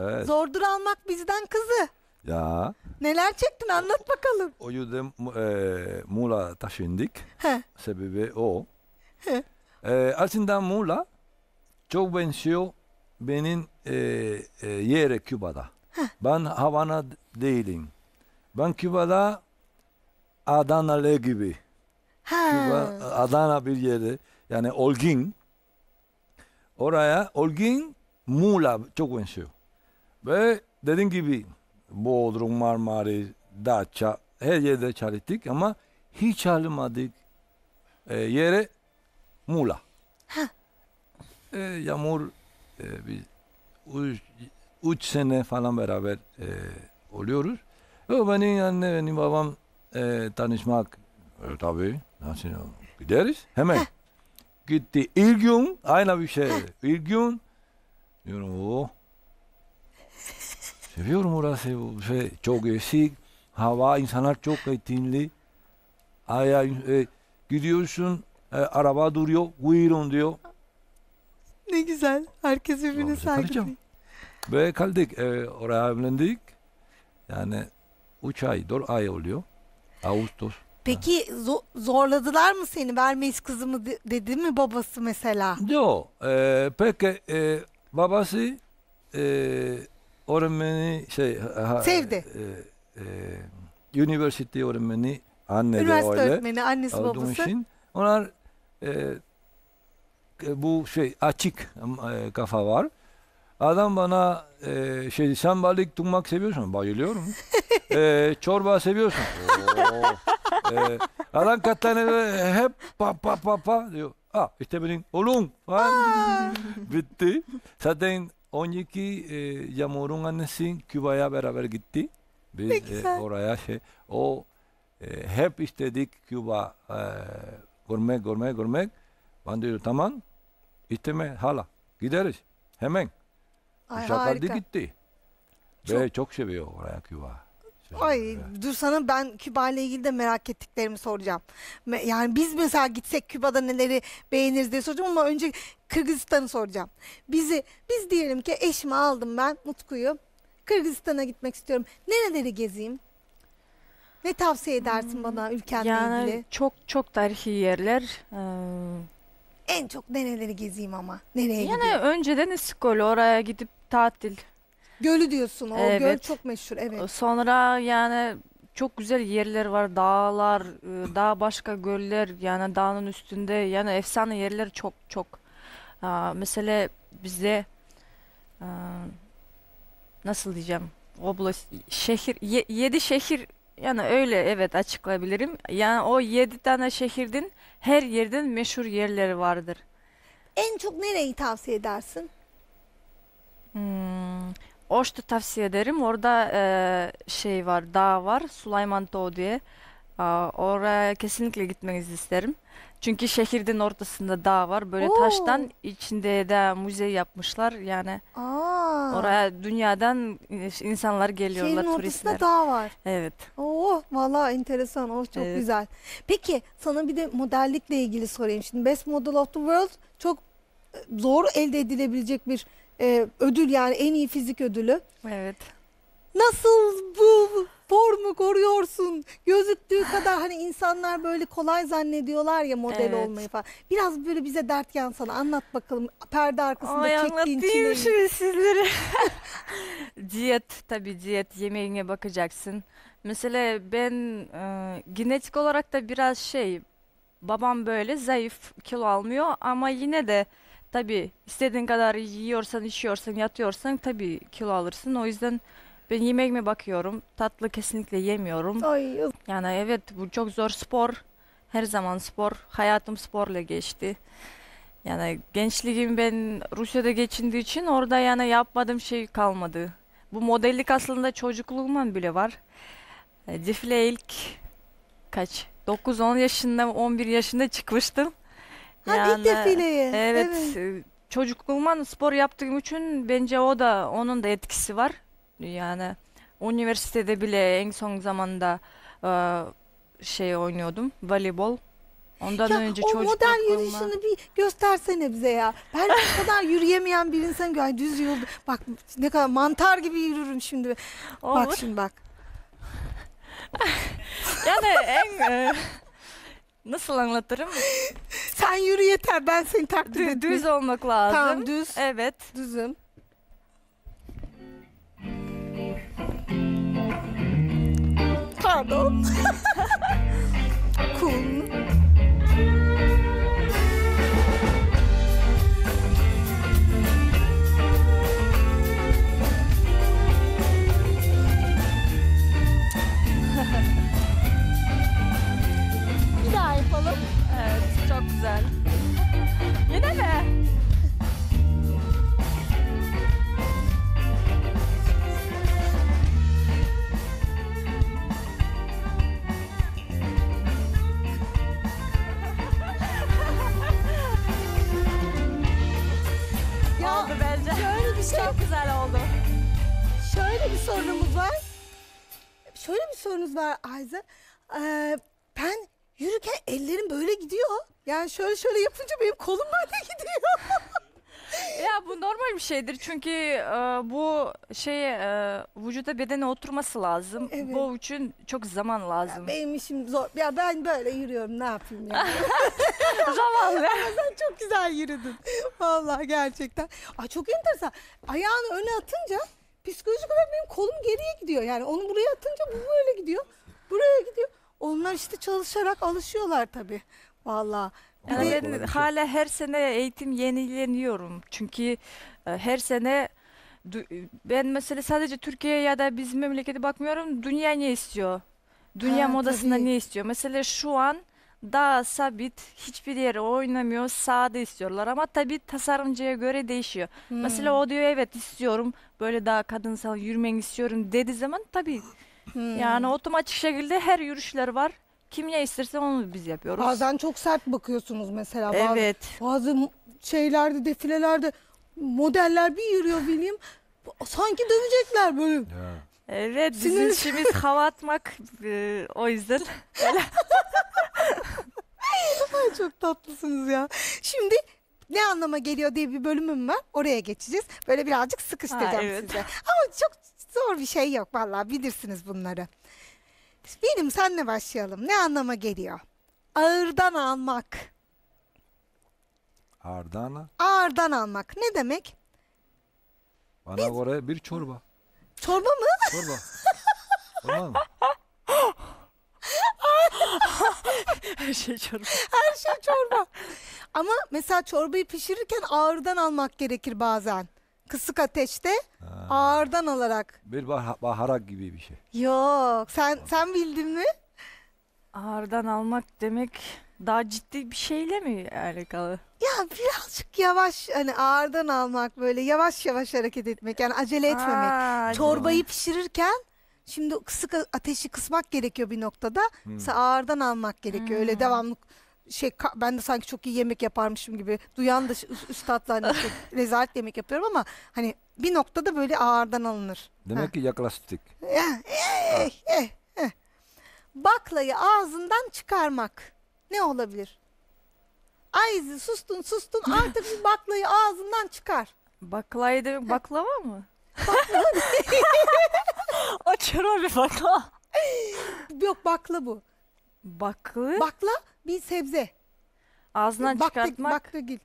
Evet. Zordur almak bizden kızı. Ya. Neler çektin, anlat bakalım. O yüzden e, Muğla taşındık. He. Sebebi o. He. E, aslında Muğla çok benziyor benim e, e, yere Küba'da. He. Ben Havana değilim. Ben Küba'da Adanalı gibi. He. Küba, Adana bir yeri. Yani Olgin. Oraya Olgin Muğla çok benziyor. Ve dediğim gibi Bodrum, Marmaris, Datça her yerde çalıştık ama hiç almadık e, yere Muğla. E, Yağmur e, biz üç sene falan beraber e, oluyoruz. Ve benim anne, benim babam e, tanışmak e, tabii nasıl gideriz hemen. Heh. Gitti ilk gün aynı bir şey. Heh. İlk gün diyorum o. Seviyorum orası, şey, çok esik, hava, insanlar çok eğitimli. Aya, e, gidiyorsun, e, araba duruyor, buyurun diyor. Ne güzel, herkes birbirini saygılıyor. Ve kaldık, e, oraya evlendik. Yani üç ay, dört ay oluyor, Ağustos. Peki zo zorladılar mı seni, vermeyiz kızımı de dedi mi babası mesela? Yok, e, peki e, babası... E, öğrenmeni şey... Sevdi. E, e, üniversite öğrenmeni, anne üniversite de öyle. Öğretmeni, annesi babası. Için, onlar e, bu şey açık e, kafa var. Adam bana e, şey, sen balık tutmak seviyorsun. Bayılıyorum. e, çorba seviyorsun. e, adam katlanıyor. Hep pa pa pa pa diyor. Ah işte benim oğlum. Bitti. Zaten on iki e, Yağmur'un annesi Küba'ya beraber gitti. Biz e, oraya şey, o e, hep istedik Küba e, görmek, görmek, görmek. Ben diyorum tamam, isteme hala, gideriz hemen. Ay, harika. Gitti. Çok... Ve çok seviyor oraya Küba. Ay dur sana ben Küba ile ilgili de merak ettiklerimi soracağım. Yani biz mesela gitsek Küba'da neleri beğeniriz diye soracağım ama önce Kırgızistan'ı soracağım. Bizi biz diyelim ki eşimi aldım ben Mutku'yu. Kırgızistan'a gitmek istiyorum. Nereleri gezeyim? Ne tavsiye edersin hmm, bana ülkenle yani ilgili? Çok çok tarihi yerler. Ee... En çok nereleri gezeyim ama? Nereye yani gideyim? Önceden Isık Göl, oraya gidip tatil. Gölü diyorsun, o evet. Göl çok meşhur, evet. Sonra yani çok güzel yerler var, dağlar, daha başka göller, yani dağın üstünde, yani efsane yerler çok çok. Mesela bize nasıl diyeceğim, oblast, şehir, yedi şehir, yani öyle evet açıklayabilirim. Yani o yedi tane şehirden her yerden meşhur yerleri vardır. En çok nereyi tavsiye edersin? Hmm. Oştu tavsiye ederim. Orada e, şey var, dağ var, Süleyman Dağı diye. E, oraya kesinlikle gitmenizi isterim. Çünkü şehrin ortasında dağ var. Böyle Oo. taştan içinde de müze yapmışlar. Yani Aa. oraya dünyadan insanlar geliyorlar, şehrin turistler. Şehrin ortasında dağ var. Evet. Oo, vallahi enteresan. Oh, çok evet. güzel. Peki sana bir de modellikle ilgili sorayım. Şimdi Best Model of the World çok zor elde edilebilecek bir Ee, ödül, yani en iyi fizik ödülü. Evet. Nasıl bu formu koruyorsun? Gözüktüğü kadar hani insanlar böyle kolay zannediyorlar ya model evet. olmayı falan. Biraz böyle bize dert yansana, anlat bakalım. Perde arkasında Ay, çektiğin çileyi. Anlatayım şimdi sizlere. Diyet, tabii diyet, yemeğine bakacaksın. Mesela ben e, genetik olarak da biraz şey, babam böyle zayıf, kilo almıyor ama yine de tabii istediğin kadar yiyorsan, içiyorsan, yatıyorsan tabii kilo alırsın. O yüzden ben yemeğime bakıyorum. Tatlı kesinlikle yemiyorum. Ay. Yani evet, bu çok zor spor. Her zaman spor. Hayatım sporla geçti. Yani gençliğim ben Rusya'da geçindiği için orada yani yapmadığım şey kalmadı. Bu modellik aslında çocukluğumdan bile var. Defile ilk kaç? dokuz on yaşında, on bir yaşında çıkmıştım. Ha, yani, ilk defileye. Evet, evet. Çocukluğumdan spor yaptığım için bence o da, onun da etkisi var. Yani üniversitede bile en son zamanda şey oynuyordum, voleybol. Ondan ya, önce o model yürüyüşünü bir göstersene bize ya. Ben bu kadar yürüyemeyen bir insan yani düz yolda. Bak ne kadar mantar gibi yürürüm şimdi. Olur. Bak şimdi bak. Yani en e, nasıl anlatırım? Sen yürü yeter, ben seni takdir edeyim. Düz olmak lazım. Tamam, düz. Evet. Düzüm. Pardon. Cool. Bir daha yapalım. Evet, çok güzel. Yine mi? Oldu bence. Şöyle bir şey. Çok güzel oldu. Şöyle bir sorunumuz var. Şöyle bir sorunuz var Ayza. Ee, ben yürürken ellerim böyle gidiyor. Yani şöyle şöyle yapınca benim kolum böyle gidiyor. Ya bu normal bir şeydir. Çünkü e, bu şey e, vücuda, bedene oturması lazım. Evet. Bu için çok zaman lazım. Ya benim işim zor. Ya ben böyle yürüyorum, ne yapayım ya. Zavallı. Sen çok güzel yürüdün. Vallahi gerçekten. Ay çok enteresan. Ayağını öne atınca psikolojik olarak benim kolum geriye gidiyor. Yani onu buraya atınca bu böyle gidiyor. Buraya gidiyor. Onlar işte çalışarak alışıyorlar tabii. Vallahi. Yani ben hala her sene eğitim yenileniyorum. Çünkü her sene ben mesela sadece Türkiye ya da bizim memlekete bakmıyorum. Dünya ne istiyor? Dünya ha, modasında tabii. Ne istiyor? Mesela şu an daha sabit, hiçbir yere oynamıyor, sahada istiyorlar. Ama tabii tasarımcıya göre değişiyor. Hmm. Mesela o diyor evet istiyorum, böyle daha kadınsal yürümen istiyorum dediği zaman tabii. Hmm. Yani otomatik şekilde her yürüyüşler var. Kim ne isterse onu biz yapıyoruz. Bazen çok sert bakıyorsunuz mesela. Evet. Bazı, bazı şeylerde, defilelerde modeller bir yürüyor William. Sanki dövecekler böyle. Yeah. Evet, bizim işimiz hava atmak. E, o yüzden. Ay çok tatlısınız ya. Şimdi ne anlama geliyor diye bir bölümüm var. Oraya geçeceğiz. Böyle birazcık sıkıştıracağım ha, evet. size. Ama çok zor bir şey yok. Vallahi bilirsiniz bunları. Benim senle başlayalım. Ne anlama geliyor? Ağırdan almak. Ağırdan? Ağırdan almak. Ne demek? Bana Biz... göre bir çorba. Çorba mı? Çorba. Çorba mı? Her şey çorba. Her şey çorba. Ama mesela çorbayı pişirirken ağırdan almak gerekir bazen. Kısık ateşte ha. ağırdan alarak. Bir bah baharat gibi bir şey. Yok, sen sen bildin mi? Ağırdan almak demek daha ciddi bir şeyle mi alakalı? Ya birazcık yavaş, hani ağırdan almak böyle yavaş yavaş hareket etmek, yani acele etmemek. Aa, Çorbayı pişirirken şimdi kısık ateşi kısmak gerekiyor bir noktada. Hmm. Mesela ağırdan almak gerekiyor. Hmm. Öyle devamlı şey, ben de sanki çok iyi yemek yaparmışım gibi duyan da üstadla hani rezalet yemek yapıyorum ama hani bir noktada böyle ağırdan alınır. Demek ha. ki yaklaştık. Eh, eh, eh, eh. Baklayı ağzından çıkarmak ne olabilir? Ayzi sustun sustun artık bir baklayı ağzından çıkar. Baklayı demek baklava mı? Baklava değil. Açar bir bakla. Yok, bakla bu. Baklı? Bakla bir sebze. Ağzından bakla, çıkartmak. Baklagil.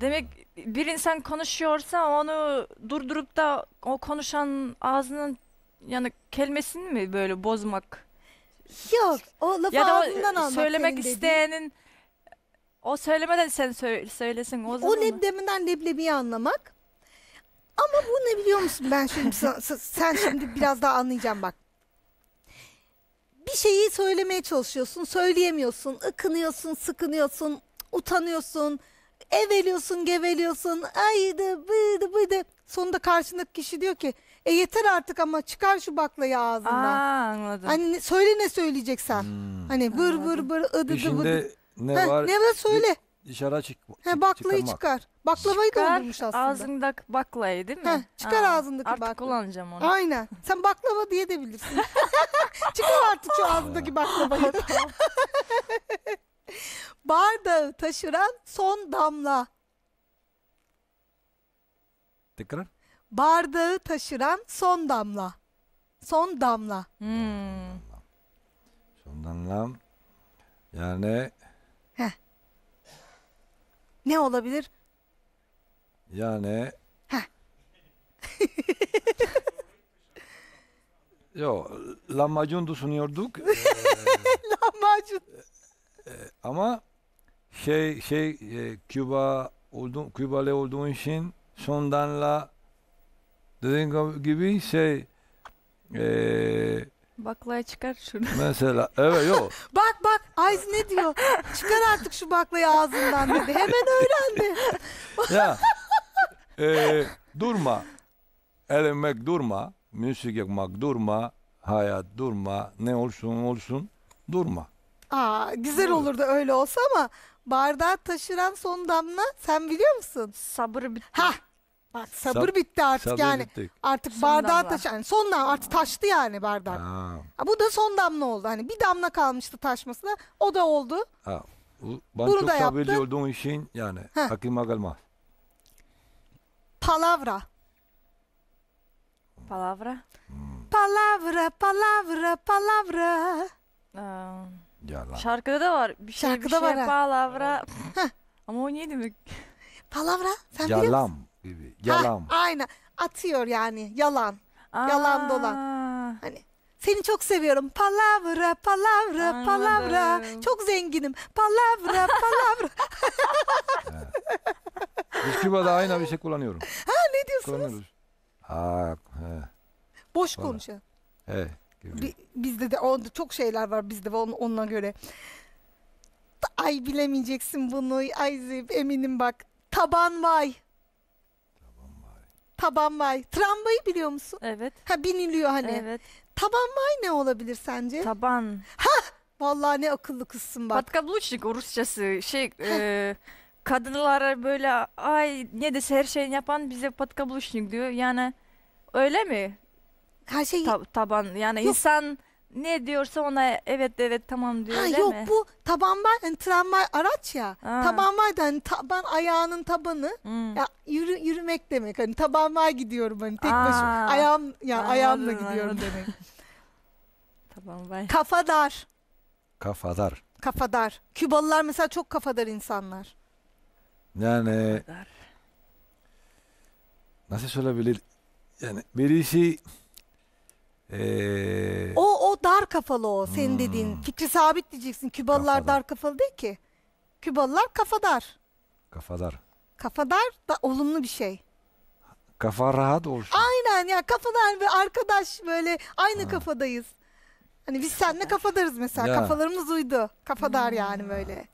Demek bir insan konuşuyorsa onu durdurup da o konuşan ağzının yani kelimesini mi böyle bozmak? Yok, o lafı ya da ağzından almak. Söylemek isteyenin o söylemeden sen söyle, söylesin o zaman. O lebdeminden leblebiyi anlamak. Ama bu ne biliyor musun? Ben şimdi sen şimdi biraz daha anlayacağım bak. Bir şeyi söylemeye çalışıyorsun, söyleyemiyorsun, ıkınıyorsun, sıkınıyorsun, utanıyorsun, eveliyorsun, geveliyorsun. Ay da bıydı bıydı. Sonunda karşındaki kişi diyor ki e yeter artık ama çıkar şu baklayı ağzından. Aa, anladım. Hani söyle ne söyleyeceksen. Hmm. Hani bır bır bır ıdı dı bıdı. Ne ha, var? Ne var söyle. Dışarı çık. He, baklayı çıkarmak. Çıkar. Baklavayı doldurmuş aslında. Ağzındaki baklayı değil mi? He, çıkar ha, ağzındaki baklayı. Artık kullanacağım onu. Aynen. Sen baklava diye de bilirsin. Çıkar artık şu ağzındaki baklavayı. Bardağı taşıran son damla. Tekrar. Bardağı taşıran son damla. Son damla. Hmm. Son damla. Yani. Heh. Ne olabilir? Yani. Heh. Yo, lahmacun düşünüyorduk. ee, lahmacun. E, ama şey şey e, Küba olduğum Kübalı olduğum için sondanla dediğim gibi şey e, baklaya çıkar şunu. Mesela evet yok. Bak bak Ayz ne diyor? Çıkar artık şu baklayı ağzından dedi. Hemen öğrendi. Ya e, durma. Elemek durma. Müzik yapmak durma. Hayat durma. Ne olsun olsun durma. Aa, güzel olurdu öyle olsa ama bardağı taşıran son damla sen biliyor musun? Sabır bitti. Hah. Bak sabır Sab bitti artık sabır yani. Bittik. Artık son bardağı damla. Taşıyan yani son damla artık taştı yani bardak. Ha, bu da son damla oldu. Hani bir damla kalmıştı taşmasına. O da oldu. Ha. Ben bunu çok da yaptım. İşin yani aklıma kalmaz. Palavra. Palavra. Hmm. Palavra, palavra, palavra. Aa. Yalan. Şarkıda da var. Bir şey, şarkıda bir şey, var. He. Palavra. Ama o niye demek? Palavra. Sen yalan biliyor musun? Gibi. Yalan. Ha, aynen. Atıyor yani. Yalan. Aa. Yalan dolan. Hani seni çok seviyorum. Palavra, palavra, anladım. Palavra. Çok zenginim. Palavra, palavra. Biz Küba'da aynı bir şey kullanıyorum. Ha ne diyorsunuz? Kullanıyoruz. Ha, he. Boş konuşan. Evet. Bizde de onda çok şeyler var bizde on, onunla göre. Ay bilemeyeceksin bunu. Ay zip, eminim bak. Taban vay. Taban vay. Taban vay. Tramvayı biliyor musun? Evet. Ha biniliyor hani. Evet. Taban vay ne olabilir sence? Taban. Ha vallahi ne akıllı kızsın bak. Patkabluçnik o Rusçası şey e, kadınlara böyle ay ne dese her şeyini yapan bize patkabluçnik diyor. Yani öyle mi? Her şey Ta taban yani yok. İnsan ne diyorsa ona evet evet tamam diyor. Ha, değil yok mi? Bu taban var yani tramvay araç ya. Aa. Taban var da hani taban ayağının tabanı. Hmm. Ya yürü yürümek demek hani taban var gidiyorum hani tek Aa. Başıma ayağım ya yani ayağımla gidiyorum anladım. Demek. Taban var. Kafadar. Kafadar. Kafadar. Kübalılar mesela çok kafadar insanlar. Yani kafadar. Nasıl söyleyebilir? Yani birisi Ee... O o dar kafalı o senin hmm. dediğin. Fikri sabit diyeceksin. Kübalılar kafadar. Dar kafalı değil ki. Kübalılar kafadar. Kafadar. Kafadar da olumlu bir şey. Kafa rahat olsun. Aynen ya kafadar ve arkadaş böyle aynı ha. kafadayız. Hani biz seninle kafadarız mesela. Ya. Kafalarımız uydu. Kafadar hmm. yani böyle.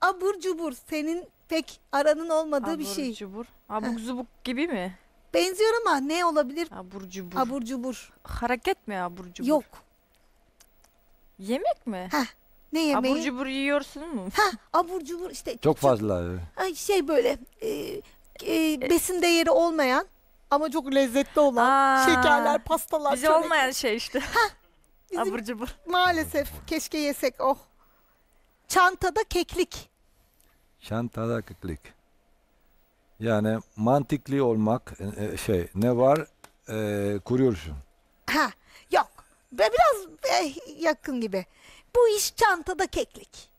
Abur cubur senin pek aranın olmadığı abur bir şey. Abur cubur. Abuk zubuk gibi mi? Benziyor ama ne olabilir? Abur cubur. Abur cubur. Hareket mi abur cubur? Yok. Yemek mi? Heh. Ne yemeği? Abur cubur yiyorsun mu? Heh. Abur cubur işte. Çok fazla. Çok, şey böyle e, e, besin değeri olmayan ama çok lezzetli olan Aa, şekerler, pastalar. Bize çörek. Olmayan şey işte. Heh, abur cubur. Maalesef keşke yesek oh. Çantada keklik. Çantada keklik. Yani mantıklı olmak şey ne var e, kuruyorsun. Ha yok biraz yakın gibi. Bu iş çantada keklik.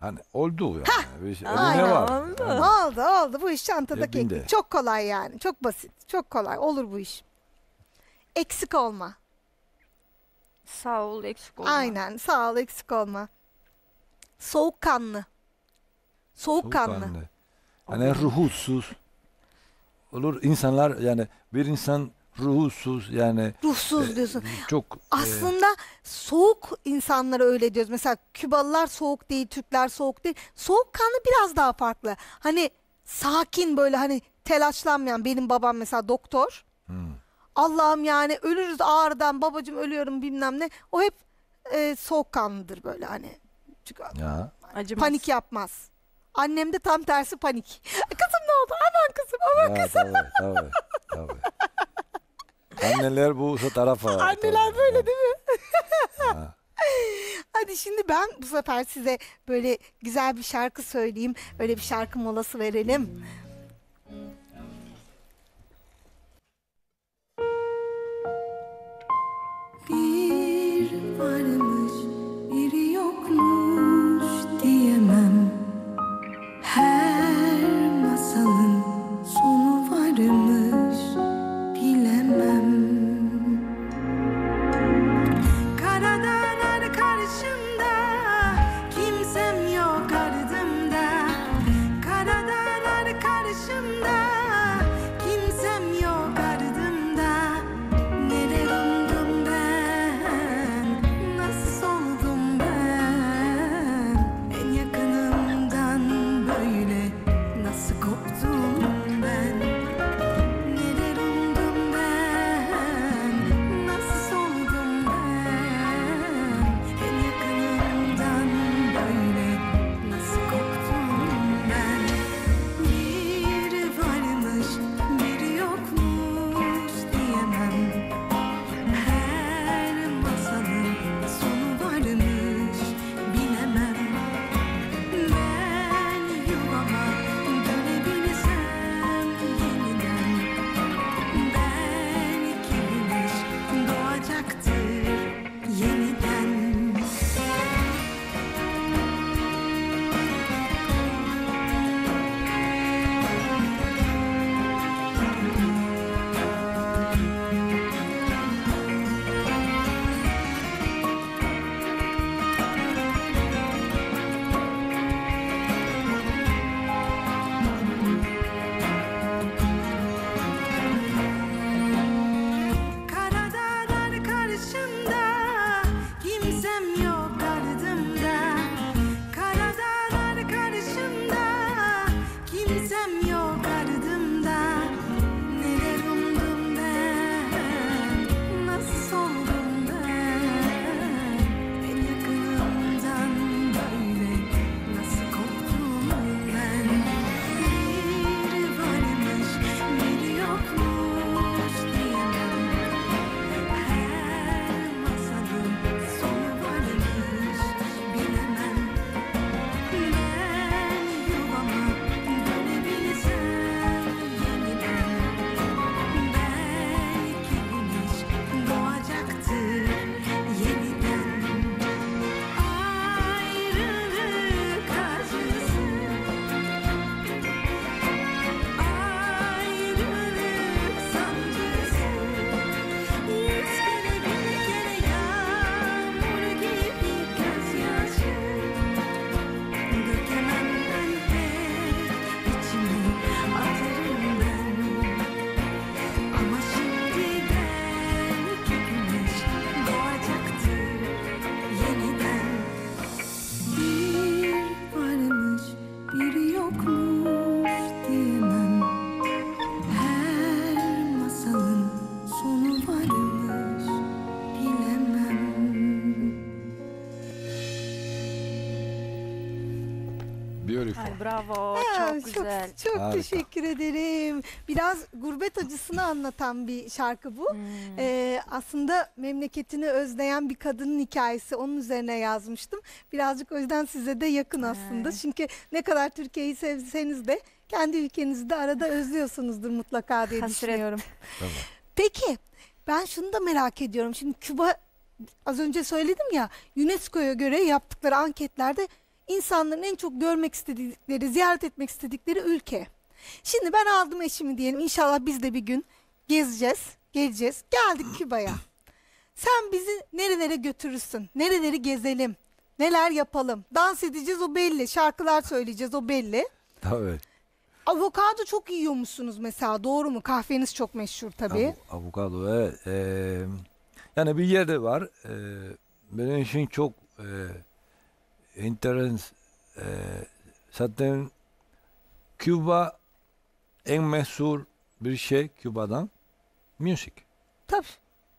Hani oldu yani. Ha, şey, aynen, ne var? Oldu. Yani. Oldu oldu bu iş çantada e, keklik. Binde. Çok kolay yani çok basit çok kolay olur bu iş. Eksik olma. Sağ ol eksik olma. Aynen sağ ol eksik olma. Soğukkanlı. Soğukkanlı. Soğukkanlı. Yani ruhsuz olur insanlar yani bir insan ruhsuz, yani ruhsuz diyorsun. E, çok aslında e, soğuk insanlara öyle diyoruz. Mesela Kübalılar soğuk değil, Türkler soğuk değil. Soğukkanlı biraz daha farklı. Hani sakin, böyle hani telaşlanmayan. Benim babam mesela doktor. Hmm. Allah'ım yani ölürüz ağrıdan, babacığım ölüyorum bilmem ne. O hep e, soğukkanlıdır böyle hani. Çünkü ya. Panik yapmaz. Annem de tam tersi panik. Kızım ne oldu? Aman kızım, aman ya, kızım. Tabii, tabii, tabii. Anneler bu tarafa. Anneler tabii, böyle ya. Değil mi? Ha. Hadi şimdi ben bu sefer size böyle güzel bir şarkı söyleyeyim. Öyle bir şarkı molası verelim. Bir varmış, biri yokmuş diyemem. Her masalın sonu varmış, bilemem. Karadalar karşımda, kimsem yok ardımda. Karadalar karşımda, kimsem yok ardımda. Neler oldum ben, nasıl oldum ben? En yakınımdan böyle nasıl koptum ben? Neler oldum ben, nasıl oldum ben? En yakınımdan böyle nasıl koptum ben? Biri varmış, biri yokmuş diyemem. Her masanın sonu varmış, bilemem. Ben yuvama dönebilsem yeniden, belki güneş doğacaktır yeniden. Karadalar karşımda, kimsem yok ardımda. Karadalar karşımda, kimsem yok ardımda. Neler umdum ben, nasıl oldum ben? En yakınımdan böyle nasıl koptum ben? Biri varmış, biri yokmuş diyemem. Her masanın sonu varmış, bilemem. Ben yuvama dönebilsem yeniden, belki güneş doğacaktır yeniden. Ayrılık acısı, ayrılık sancısı, yüz kere bir kere yağmur gibi gözyaşı. Dökemem ben pek, içime atarım ben. Ama şimdi belki güneş doğacaktır yeniden. Bir varmış, biri yokmuş diyemem. Her masalın sonu varmış, bilemem. Beautiful. Ay, bravo, Ha, çok güzel. Çok, çok Harika. teşekkür ederim. Biraz gurbet acısını anlatan bir şarkı bu. Ee, aslında memleketini özleyen bir kadının hikayesi. Onun üzerine yazmıştım. Birazcık o yüzden size de yakın aslında. Çünkü ne kadar Türkiye'yi sevseniz de kendi ülkenizi de arada özlüyorsunuzdur mutlaka diye Hasret. düşünüyorum. Tamam. Peki ben şunu da merak ediyorum. Şimdi Küba, az önce söyledim ya, UNESCO'ya göre yaptıkları anketlerde insanların en çok görmek istedikleri, ziyaret etmek istedikleri ülke. Şimdi ben aldım eşimi diyelim. İnşallah biz de bir gün gezeceğiz, geleceğiz. Geldik Küba'ya. Sen bizi nerelere götürürsün? Nereleri gezelim? Neler yapalım? Dans edeceğiz, o belli. Şarkılar söyleyeceğiz, o belli. Tabii. Avokado çok yiyor musunuz mesela, doğru mu? Kahveniz çok meşhur tabii. Av avokado evet. Ee, yani bir yerde var. Ee, benim için çok e, enteres. E, zaten Küba en meşhur bir şey Küba'dan. Müzik. Tabii.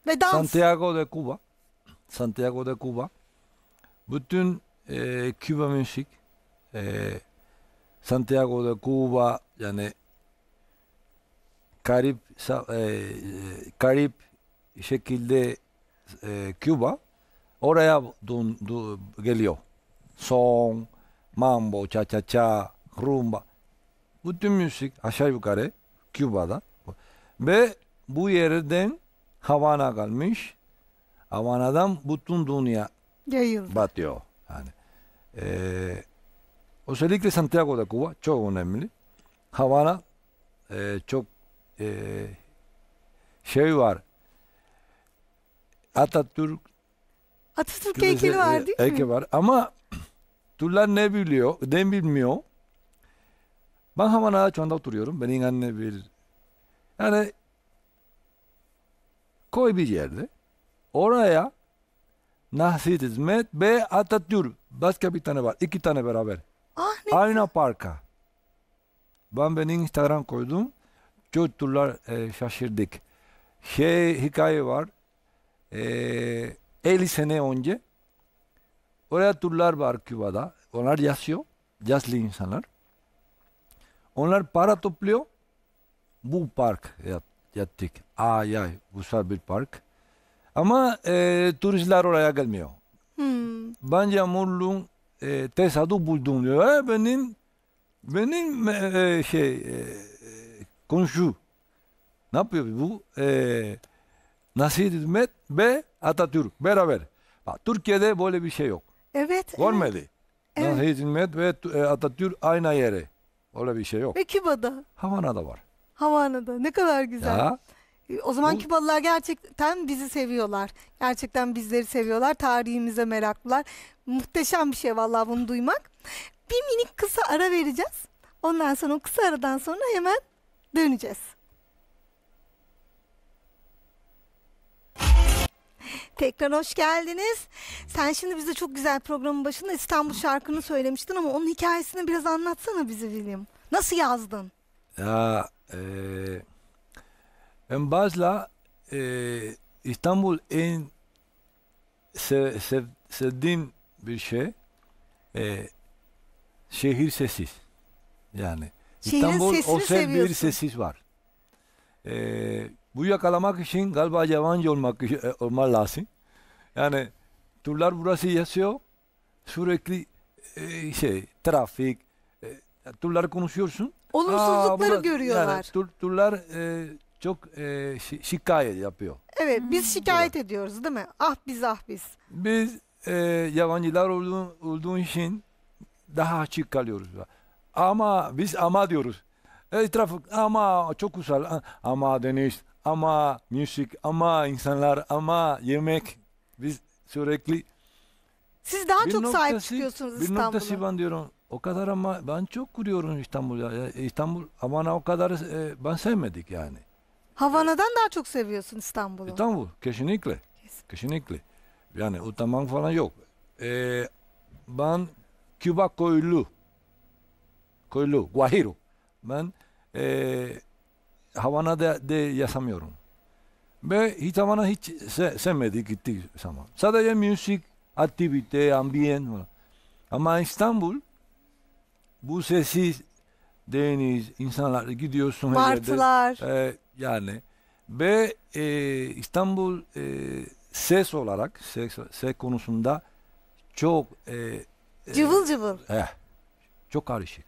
Ve dans. Santiago de Cuba. Santiago de Cuba. Bütün e, Küba müzik. E, Santiago de Cuba, yani Karip e, Karip şekilde e, Küba oraya dun, dun, geliyor. Son, mambo, cha cha cha, rumba. Bütün müzik aşağı yukarı Küba'da. Ve bu yerden Havana kalmış. Havana'dan bütün dünya yayıldı, batıyor. Yani, e, özellikle Santiago de Cuba çok önemli. Havana e, çok e, şey var. Atatürk Atatürk heykeli var değil heykeli mi? Var. Ama Türkler ne biliyor, ne bilmiyor. Ben Havana'da şu anda oturuyorum. Benim anne bir... Yani koy bir yerde. Oraya Nasirmet ve Atatürk. Başka bir tane var. İki tane beraber. Ah, aynı parka. Ben benim Instagram koydum. Çok turlar e, şaşırdık. Şey hikaye var. E, elli sene önce oraya turlar var Küba'da. Onlar yaşıyor. Yaşlı insanlar. Onlar para topluyor. Bu park yaptık. Ay ay. Güzel bir park. Ama e, turistler oraya gelmiyor. Hmm. Ben Yağmur'un e, tesadüf buldum diyor. E, benim benim e, şey e, konuşu. Ne yapıyor bu? E, Nasirmet ve Atatürk beraber. Bak, Türkiye'de böyle bir şey yok. Evet. Görmedi. Evet. Nasirmet ve Atatürk aynı yere. Öyle bir şey yok. Ve Küba'da? Havana'da var. Havana'da. Ne kadar güzel. Ya. O zaman bu... Kübalılar gerçekten bizi seviyorlar. Gerçekten bizleri seviyorlar. Tarihimize meraklılar. Muhteşem bir şey vallahi bunu duymak. Bir minik kısa ara vereceğiz. Ondan sonra o kısa aradan sonra hemen döneceğiz. Tekrar hoş geldiniz. Sen şimdi bize çok güzel programın başında İstanbul şarkını söylemiştin ama onun hikayesini biraz anlatsana bize William. Nasıl yazdın? Ya... Ee... En başla e, İstanbul en sev, sev, sevdiğim bir şey, e, şehir sessiz. Yani şehrin İstanbul o sev bir sessiz var. E, bu yakalamak için galiba yabancı olmak, e, olmak lazım. Yani turlar burası yaşıyor, sürekli e, şey, trafik, e, turlar konuşuyorsun. Olumsuzlukları Aa, bu, görüyorlar. Yani, tur, turlar... E, çok e, şi şikayet yapıyor. Evet, biz şikayet evet. ediyoruz değil mi? Ah biz, ah biz. Biz e, yabancılar olduğun, olduğun için daha açık kalıyoruz. Ama biz ama diyoruz. E, trafik ama çok güzel, ama deniz, ama müzik, ama insanlar, ama yemek. Biz sürekli... Siz daha bir çok noktası, sahip çıkıyorsunuz İstanbul'a. Bir noktası ben diyorum, o kadar ama ben çok kuruyorum İstanbul'a. İstanbul ama o kadar e, ben sevmedik yani. Havana'dan daha çok seviyorsun İstanbul'u. İstanbul, kesinlikle. Kesinlikle. kesinlikle. Yani utanmak falan yok. Ee, ben Küba Koylu. Koylu, Guajiro. Ben e, Havana'da de yaşamıyorum. Ve hiç Havana hiç se sevmedik gittik zaman. Sadece müzik, aktivite, ambient falan. Ama İstanbul, bu sessiz deniz, insanlar gidiyorsun. Martılar. E, Yani ve e, İstanbul e, ses olarak, ses, ses konusunda çok... E, cıvıl cıvıl. E, çok karışık.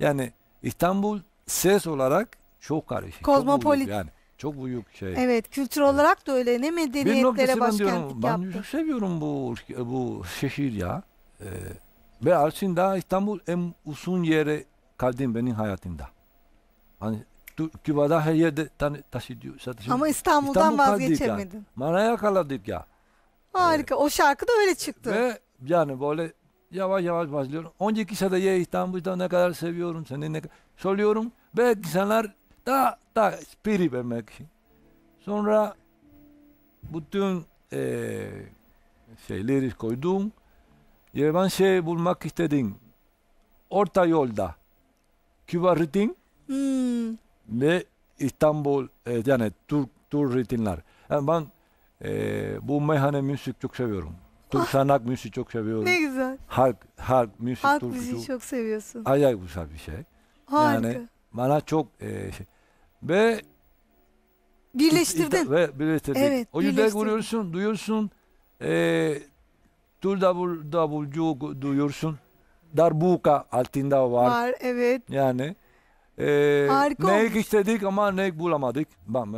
Yani İstanbul ses olarak çok karışık. Kozmopolit. Çok büyük, yani, çok büyük şey. Evet, kültür evet. olarak da öyle. Ne medeniyetlere başkentlik yaptı. Ben çok seviyorum bu, bu şehir ya. E, ve aslında İstanbul en uzun yere kaldım benim hayatımda. Yani, Küba'da her yerde taşıdıyor. Ama İstanbul'dan İstanbul vazgeçemedin. Bana yakaladık ya. Harika. Ee, o şarkı da öyle çıktı. Ve yani böyle yavaş yavaş başlıyorum. Önceki sadece İstanbul'da ne kadar seviyorum seni ne söylüyorum ve insanlar da da espri vermek için. Sonra bütün e, şeyleri koydum. Yabancı şey bulmak istedim. Orta yolda Küba ritim hmm. ve İstanbul e, yani Türk, Türk ritimler. Yani ben e, bu meyhane müzik çok seviyorum. Türk sanat müziği çok seviyorum. Ne güzel. Halk, halk müziği. Halk müziği çok seviyorsun. Acayip güzel bir şey. Harika. Yani bana çok e, şey. Ve birleştirdin. İşte, ve birleştirdin. Evet, o yüzden görüyorsun, duyuyorsun. E, Turda davulcu duyuyorsun. Darbuka altında var. Var, evet. Yani. E, harika olmuş. Neyik istedik ama neyik bulamadık.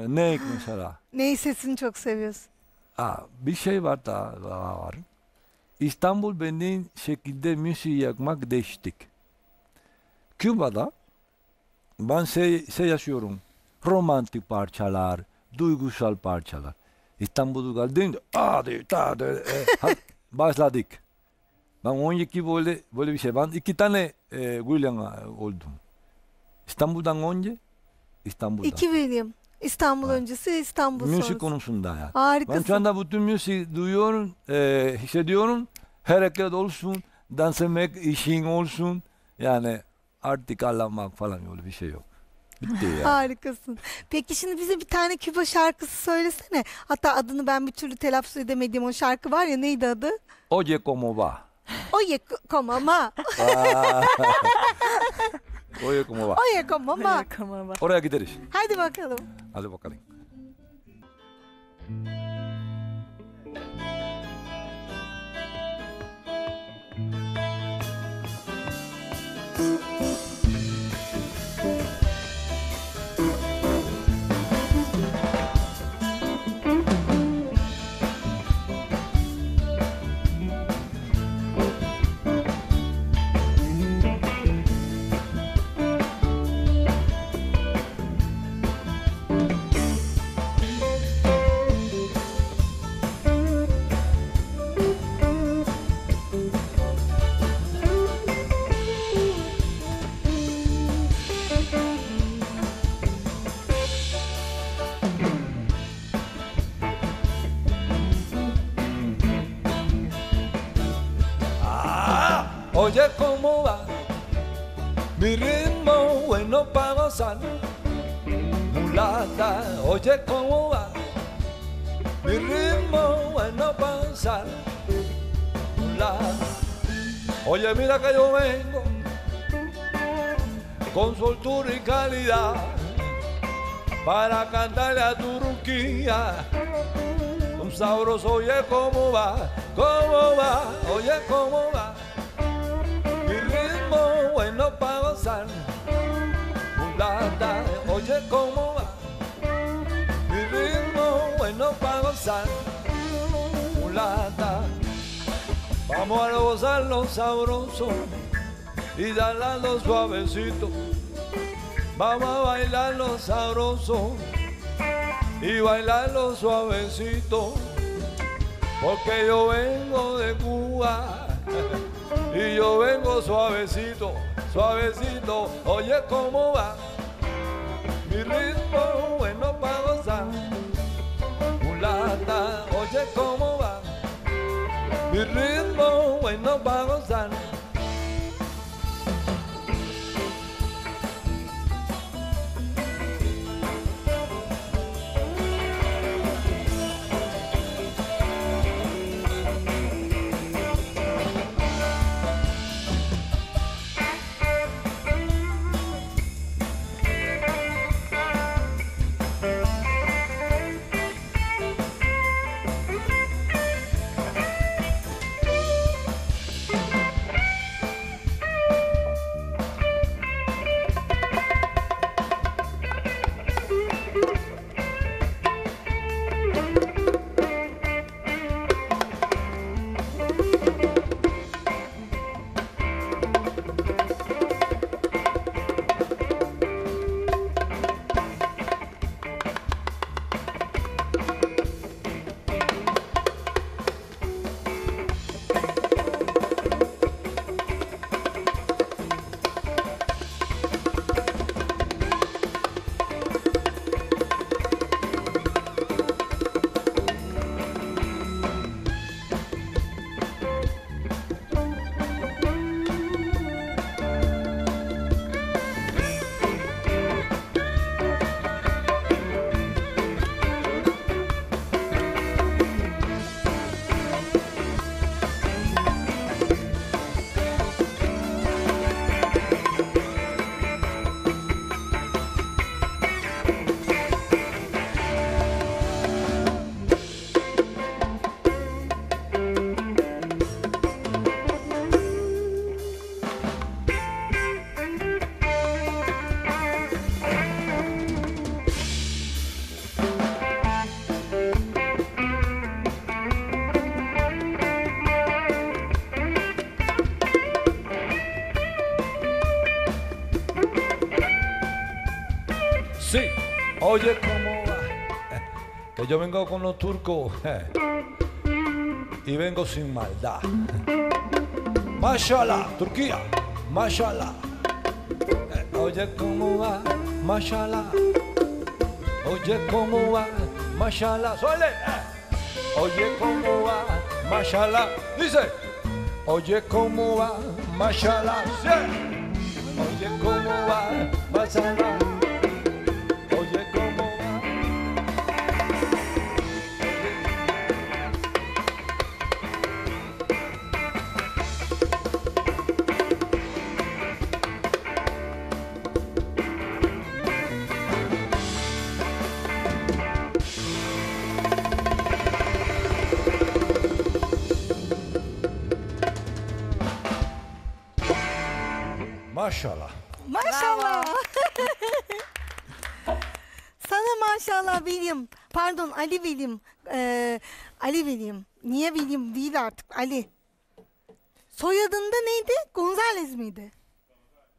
Neyik mesela. Ney sesini çok seviyorsun. Aa, bir şey var da var. İstanbul benim şekilde müziği yakmak değiştik. Küba'da ben şey, şey yaşıyorum. Romantik parçalar, duygusal parçalar. İstanbul'a geldiğinde başladık. Ben on iki böyle, böyle bir şey. Ben iki tane e, William oldum. İstanbul'dan önce İstanbul'dan. İki William. İstanbul ha. öncesi, İstanbul müzik sonrası. Müzik konusunda yani. Harikasın. Ben şu anda bütün müziği duyuyorum, e, hissediyorum. Hareket olsun, dans etmek, işin olsun. Yani artık ağlamak falan öyle bir şey yok. Bitti yani. Harikasın. Peki şimdi bize bir tane Küba şarkısı söylesene. Hatta adını ben bir türlü telaffuz edemediğim o şarkı var ya, neydi adı? Oye como va. Oye como va. Oye como va. Oye como va. Oraya gideriz. Hadi bakalım. Hadi bakalım. Oye cómo va mi ritmo bueno para gozar, mulata. Oye cómo va mi ritmo bueno para gozar, mulata. Oye mira que yo vengo con soltura y calidad para cantarle a Turquía un sabroso. Oye cómo va, cómo va, oye cómo va. Bueno para gozar, mulata, oye cómo va. Mi ritmo bueno para gozar, mulata. Vamos a gozar los sabrosos y darla los suavecitos. Vamos a bailar los sabrosos y bailar los suavecitos. Porque yo vengo de Cuba. Y yo vengo suavecito, suavecito. Oye cómo va mi ritmo bueno para gozar, mulata. Oye cómo va mi ritmo bueno para gozar. Oye, como que yo vengo con los turcos y vengo sin maldad. Mashallah, Turquía, mashallah. Oye, cómo va, mashallah. Oye, cómo va, mashallah. Suele. Oye, cómo va, mashallah. Dice. Oye, cómo va, mashallah. Oye, cómo va, mashallah. Oye, cómo maşallah. Maşallah. Sana maşallah William. Pardon Ali William. Ee, Ali William. Niye William değil artık Ali. Soyadında neydi? Gonzalez miydi?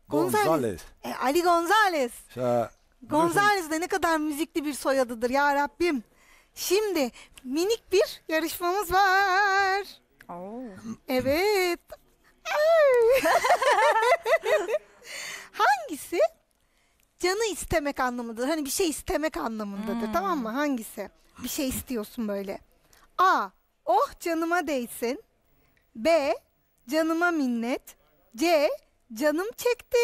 Gonzalez. Gonzalez. E, Ali Gonzalez. Şa, Gonzalez de ne kadar müzikli bir soyadıdır ya Rabbim. Şimdi minik bir yarışmamız var. Oo. Evet. Hangisi canı istemek anlamındadır? Hani bir şey istemek anlamındadır, hmm. tamam mı? Hangisi? Bir şey istiyorsun böyle. A. Oh canıma değsin. B. Canıma minnet. C. Canım çekti.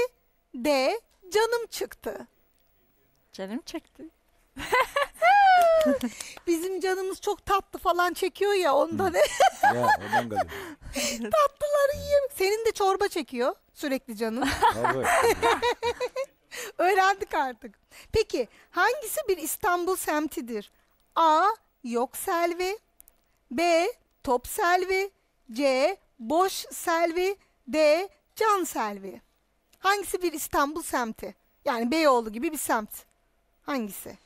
D. Canım çıktı. Canım çekti. Bizim canımız çok tatlı falan çekiyor ya ondan. Ya, ondan tatlıları yiyeyim. Senin de çorba çekiyor sürekli canın. Öğrendik artık. Peki hangisi bir İstanbul semtidir? A. Yok selvi. B. Top selvi. C. Boş selvi. D. Can selvi. Hangisi bir İstanbul semti? Yani Beyoğlu gibi bir semt. Hangisi?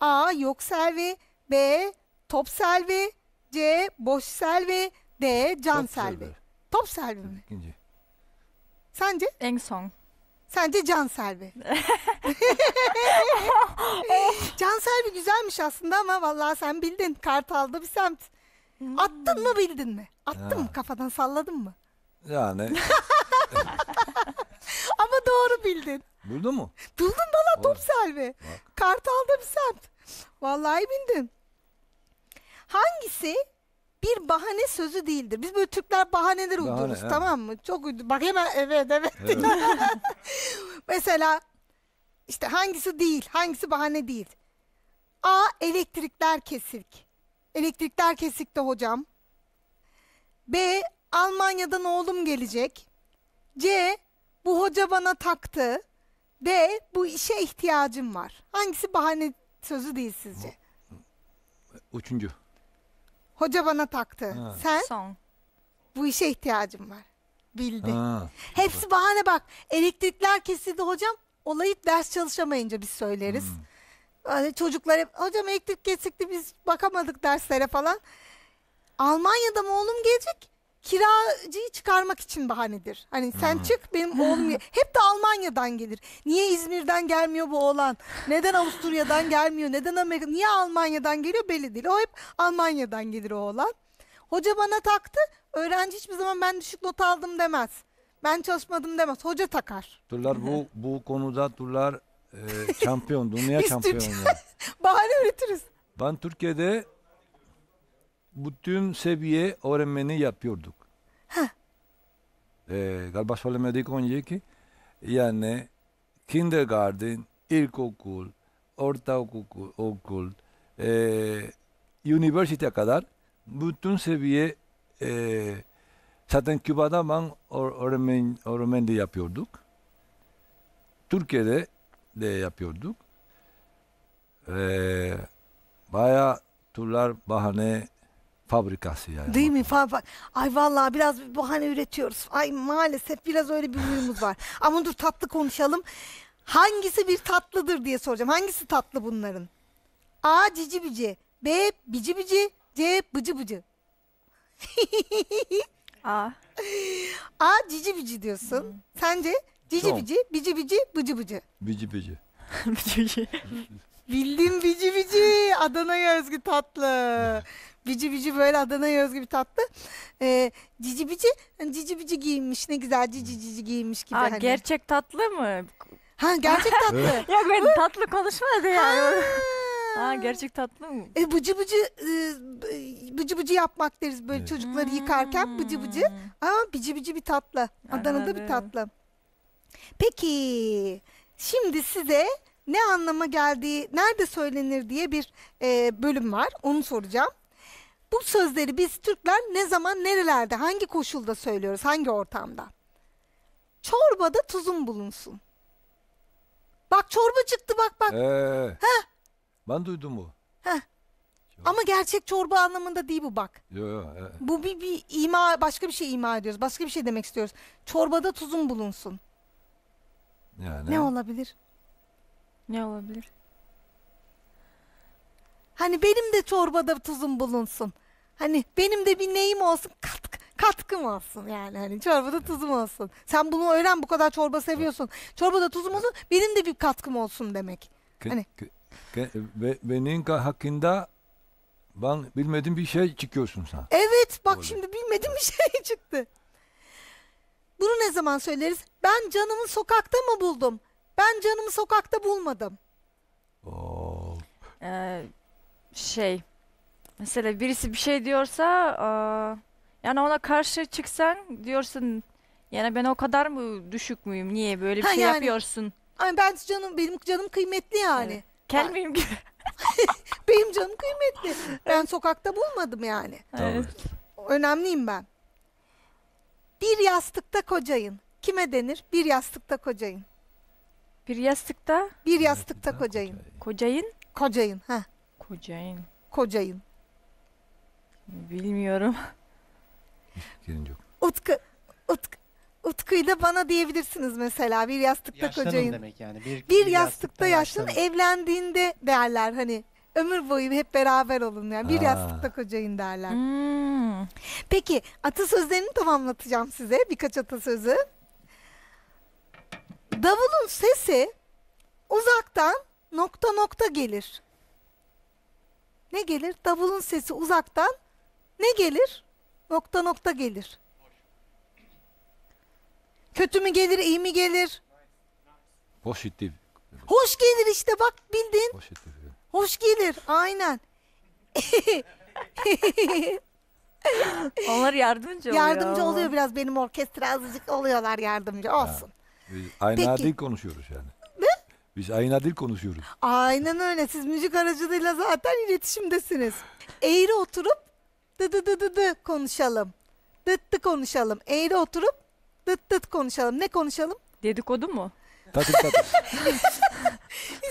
A. Yok selvi. B. Top selvi. C. Boş selvi. D. Can top selvi. Selvi. Top selvi mi? İkinci. Sence? En son. Sence can selvi. Can selvi güzelmiş aslında ama vallahi sen bildin. Kartal'da bir semt. Attın mı bildin mi? Attın ha. mı kafadan salladın mı? Yani. Ama doğru bildin. Buldun mu? Buldun valla top selvi. Bak. Kartal'da bir semt. Vallahi bildin. Hangisi bir bahane sözü değildir? Biz böyle Türkler bahaneler bahane, uydururuz he. tamam mı? Çok uydururuz. Bak hemen evet evet. evet. Mesela işte hangisi değil? Hangisi bahane değil? A. Elektrikler kesik. Elektrikler kesik de hocam. B. Almanya'dan oğlum gelecek. C. Bu hoca bana taktı. D. Bu işe ihtiyacım var. Hangisi bahane sözü değil sizce? Üçüncü. Hoca bana taktı. Ha. Sen? Son. Bu işe ihtiyacım var. Bildi. Ha. Hepsi bahane bak. Elektrikler kesildi hocam. Olayı ders çalışamayınca biz söyleriz. Hmm. Çocuklar hep hocam elektrik kesikti biz bakamadık derslere falan. Almanya'da mı oğlum gelecek? Kiracıyı çıkarmak için bahanedir. Hani sen hmm. çık benim oğlum hep de Almanya'dan gelir. Niye İzmir'den gelmiyor bu oğlan? Neden Avusturya'dan gelmiyor? Neden Amerika? Niye Almanya'dan geliyor belli değil. O hep Almanya'dan gelir o oğlan. Hoca bana taktı. Öğrenci hiçbir zaman ben düşük not aldım demez. Ben çalışmadım demez. Hoca takar. Turlar bu bu konuda turlar e, şampiyon. Dünya şampiyonu. Bahane üretiriz. Ben Türkiye'de bütün seviye öğrenmeni yapıyorduk. Heh. Ee, galiba söylemedik önceki. Yani kindergarten, ilkokul, ortaokul, okul, e, üniversiteye kadar bütün seviye e, zaten Küba'da ben öğrenmen, öğrenmen de yapıyorduk. Türkiye'de de yapıyorduk. Ee, bayağı turlar bahane fabrikası yani. Değil mi? Fabrik. Ay vallahi biraz bahane üretiyoruz. Ay maalesef biraz öyle bir huyumuz var. Ama dur tatlı konuşalım. Hangisi bir tatlıdır diye soracağım. Hangisi tatlı bunların? A. Cici bici. B. Bici bici. C. Bıcı bıcı. A. A. Cici bici diyorsun. Hmm. Sence? Cici bici, bici bici, bıcı bıcı. Bici bici. Bici bici. Bildim, bici bici. Adana'ya özgü tatlı. Bici bici böyle Adana'ya özgü bir tatlı. Ee, cici bici, cici bici giyinmiş. Ne güzel cici cici giyinmiş gibi. Aa, hani. Gerçek tatlı mı? Ha, gerçek tatlı. Yok, ben tatlı konuşmadı ya. Ha, gerçek tatlı mı? E, bıcı bıcı, e, bıcı bıcı yapmak deriz böyle, evet. Çocukları yıkarken bıcı bıcı. Aa, bici bici bir tatlı. Adana'da bir tatlı. Peki şimdi size ne anlama geldiği, nerede söylenir diye bir e, bölüm var. Onu soracağım. Bu sözleri biz Türkler ne zaman, nerelerde, hangi koşulda söylüyoruz, hangi ortamda? Çorbada tuzun bulunsun. Bak, çorba çıktı, bak bak. Ee, Heh. Ben duydum bu. Heh. Ama gerçek çorba anlamında değil bu, bak. Yo, yo, e. Bu bir, bir ima, başka bir şey ima ediyoruz. Başka bir şey demek istiyoruz. Çorbada tuzun bulunsun. Yani. Ne olabilir? Ne olabilir? Hani benim de çorbada tuzum bulunsun. Hani benim de bir neyim olsun, katkı, katkım olsun yani. Hani çorbada tuzum olsun. Sen bunu öğren, bu kadar çorba seviyorsun. Çorbada tuzum olsun, benim de bir katkım olsun demek. Hani. Benim hakkında ben bilmediğim bir şey çıkıyorsun sen. Evet, bak şimdi bilmediğim bir şey çıktı. Bunu ne zaman söyleriz? Ben canımı sokakta mı buldum? Ben canımı sokakta bulmadım. Oh. Ee, şey, mesela birisi bir şey diyorsa, e, yani ona karşı çıksan diyorsun, yani ben o kadar mı düşük müyüm? Niye böyle bir ha, şey yani, yapıyorsun? Ay ben canım, benim canım kıymetli yani. Evet. Kel miyim gibi? Benim canım kıymetli. Ben sokakta bulmadım yani. Evet. Önemliyim ben. Bir yastıkta kocayın. Kime denir? Bir yastıkta kocayın. Bir yastıkta? Bir yastıkta kocayın. Kocayın? Kocayın. Ha. Kocayın. Kocayın. Bilmiyorum. Hiç yok. Utku, Utku, Utku'yu da bana diyebilirsiniz mesela. Bir yastıkta yaşlanın kocayın. Demek yani. Bir, bir, bir yastıkta yaşlanın. Evlendiğinde derler hani. Ömür boyu hep beraber olun yani. Bir Aa. yastıkta kocayın derler. Hmm. Peki atasözlerini tamamlatacağım size. Birkaç atasözü. Davulun sesi uzaktan nokta nokta gelir. Ne gelir? Davulun sesi uzaktan ne gelir? Nokta nokta gelir. Kötü mü gelir, iyi mi gelir? Hoş gelir. Hoş gelir işte, bak bildin. Hoş gelir. Hoş gelir, aynen. Onlar yardımcı oluyor. Yardımcı oluyor biraz, benim orkestra azıcık oluyorlar yardımcı, olsun. Ya, biz ayna Peki. dil konuşuyoruz yani. Ne? Biz ayna dil konuşuyoruz. Aynen öyle, siz müzik aracılığıyla zaten iletişimdesiniz. Eğri oturup dı dı dı dı dı konuşalım. Dıt dı konuşalım. Eğri oturup dıt dıt konuşalım. Ne konuşalım? Dedikodu mu? Tatır tatır.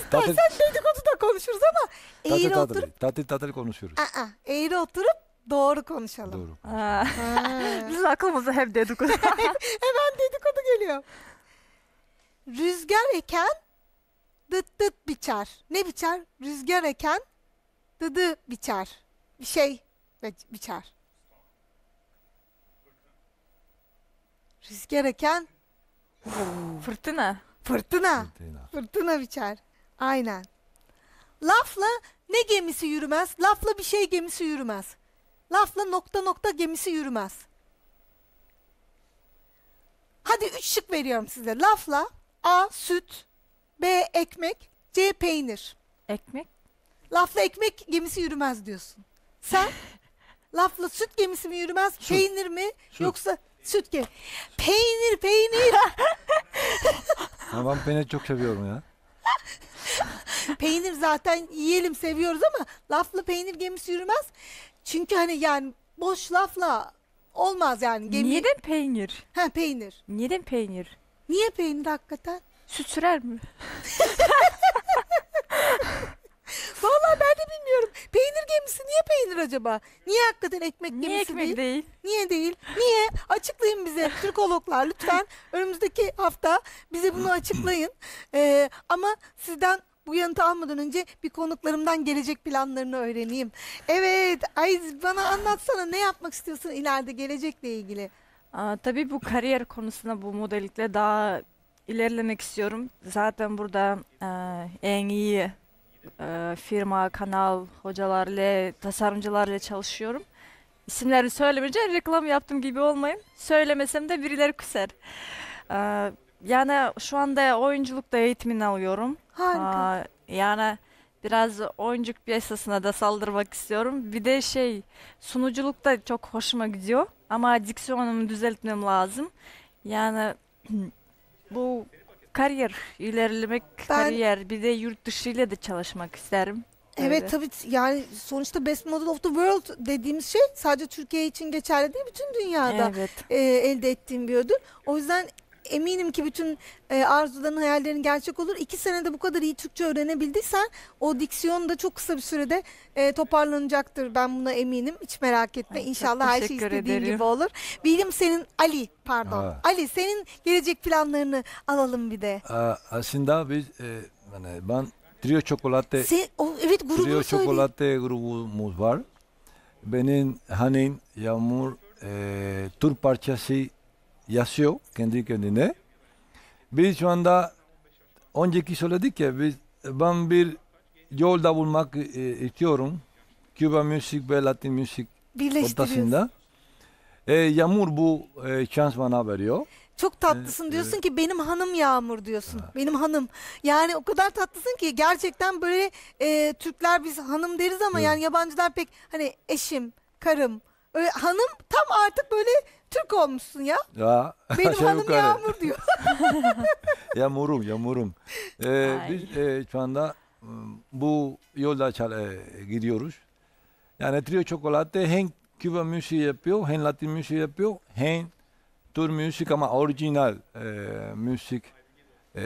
İstersen dedikodu da konuşuruz ama tatır, eğri tatır, oturup... Tatır tatır konuşuyoruz. Aa, eğri oturup doğru konuşalım. Doğru konuşalım. Aa. Aa. Biz aklımıza hep dedikodu. Hemen dedikodu geliyor. Rüzgar eken dıt dıt biçer. Ne biçer? Rüzgar eken dıdı biçer. Bir şey biçer. Rüzgar eken fırtına. Fırtına. Fırtına. Fırtına biçer. Aynen. Lafla ne gemisi yürümez? Lafla bir şey gemisi yürümez. Lafla nokta nokta gemisi yürümez. Hadi üç şık veriyorum size. Lafla A. Süt, B. Ekmek, C. Peynir. Ekmek? Lafla ekmek gemisi yürümez diyorsun. Sen lafla süt gemisi mi yürümez? Süt. Peynir mi? Süt. Yoksa... Süt gibi. Peynir, peynir. Ben peynir çok seviyorum ya. Peynir zaten yiyelim, seviyoruz ama lafla peynir gemisi yürümez. Çünkü hani yani boş lafla olmaz yani. Gemi... Neden peynir? Ha, peynir. Neden peynir? Niye peynir hakikaten? Süt sürer mi? Vallahi ben de bilmiyorum. Peynir gemisi niye peynir acaba? Niye hakikaten ekmek niye gemisi ekmek değil? değil? Niye değil? Niye? Açıklayın bize Türkologlar lütfen. Önümüzdeki hafta bize bunu açıklayın. Ee, ama sizden bu yanıtı almadan önce bir konuklarımdan gelecek planlarını öğreneyim. Evet, ay bana anlatsana, ne yapmak istiyorsun ileride gelecekle ilgili? Aa, tabii bu kariyer konusunda bu modellikle daha ilerlemek istiyorum. Zaten burada e, en iyi e, firma, kanal, hocalarla, tasarımcılarla çalışıyorum. İsimleri söylemeyince reklam yaptım gibi olmayın. Söylemesem de birileri küser. E, yani şu anda oyunculukta eğitimini alıyorum. Harika. E, yani biraz oyunculuk piyasasına da saldırmak istiyorum. Bir de şey, sunuculuk da çok hoşuma gidiyor. Ama diksiyonumu düzeltmem lazım. Yani bu kariyer, ilerlemek ben... kariyer. Bir de yurt dışı ile de çalışmak isterim. Evet öyle. Tabii yani sonuçta Best Model of the World dediğimiz şey sadece Türkiye için geçerli değil, bütün dünyada evet. e, elde ettiğim bir ödül. O yüzden eminim ki bütün e, arzuların, hayallerin gerçek olur. İki senede bu kadar iyi Türkçe öğrenebildiysen o diksiyon da çok kısa bir sürede e, toparlanacaktır. Ben buna eminim. Hiç merak etme. Ay, İnşallah her şey istediğin ederim. gibi olur. William senin, Ali pardon. Ha. Ali senin gelecek planlarını alalım bir de. Aa, aslında biz, e, yani ben Trio Chocolate, Se, o, evet, Trio Chocolate grubumuz var. Benim Hanin, Yağmur, e, tur parçası yaşıyor kendi kendine. Biz şu anda önceki söyledik ya, biz, ben bir yolda bulmak e, istiyorum. Küba müzik ve Latin müzik ortasında. E, Yağmur bu e, şans bana veriyor. Çok tatlısın diyorsun ki benim hanım Yağmur diyorsun. Ha. Benim hanım. Yani o kadar tatlısın ki gerçekten böyle e, Türkler biz hanım deriz ama evet. yani yabancılar pek hani eşim, karım. Öyle, hanım tam artık böyle Türk olmuşsun ya. ya Benim hanım yukarı. Yağmur diyor. Yağmurum, Yağmurum. Ee, biz e, şu anda bu yolda e, gidiyoruz. Yani Trio Chocolate hem Küba müziği yapıyor, hem Latin müziği yapıyor, hem Türk müzik ama orijinal e, müzik e,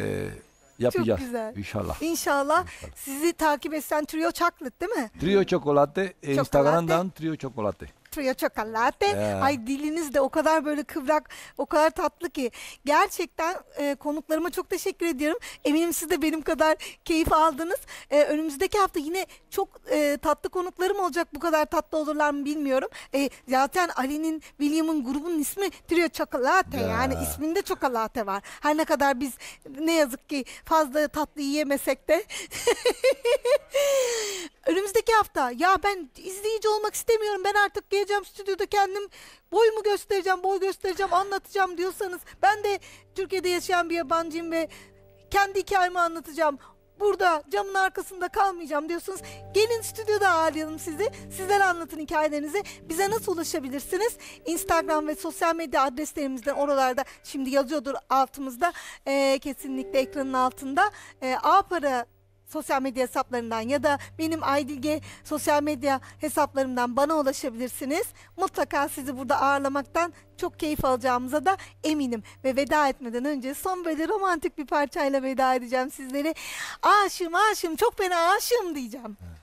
yapacağız. Çok güzel. İnşallah. İnşallah. İnşallah. Sizi takip etsen Trio Chocolate değil mi? Trio Chocolate, e, Instagram'dan Trio Chocolate. Trio Chocolate. Yeah. Ay diliniz de o kadar böyle kıvrak, o kadar tatlı ki. Gerçekten e, konuklarıma çok teşekkür ediyorum. Eminim siz de benim kadar keyif aldınız. E, önümüzdeki hafta yine çok e, tatlı konuklarım olacak. Bu kadar tatlı olurlar mı bilmiyorum. E, zaten Ali'nin, William'ın grubunun ismi Trio Chocolate. Yeah. Yani isminde çokolate var. Her ne kadar biz ne yazık ki fazla tatlı yiyemesek de. Önümüzdeki hafta ya ben izleyici olmak istemiyorum. Ben artık geleceğim stüdyoda kendim boyumu göstereceğim, boy göstereceğim, anlatacağım diyorsanız ben de Türkiye'de yaşayan bir yabancıyım ve kendi hikayemi anlatacağım. Burada camın arkasında kalmayacağım diyorsunuz. Gelin stüdyoda ağırlayalım sizi. Sizler anlatın hikayelerinizi. Bize nasıl ulaşabilirsiniz? Instagram ve sosyal medya adreslerimizden oralarda şimdi yazıyordur altımızda. Ee, kesinlikle ekranın altında. Ee, A Para sosyal medya hesaplarından ya da benim Aydilge sosyal medya hesaplarımdan bana ulaşabilirsiniz. Mutlaka sizi burada ağırlamaktan çok keyif alacağımıza da eminim. Ve veda etmeden önce son böyle romantik bir parçayla veda edeceğim sizleri. Aşığım aşığım çok fena aşığım diyeceğim. Evet.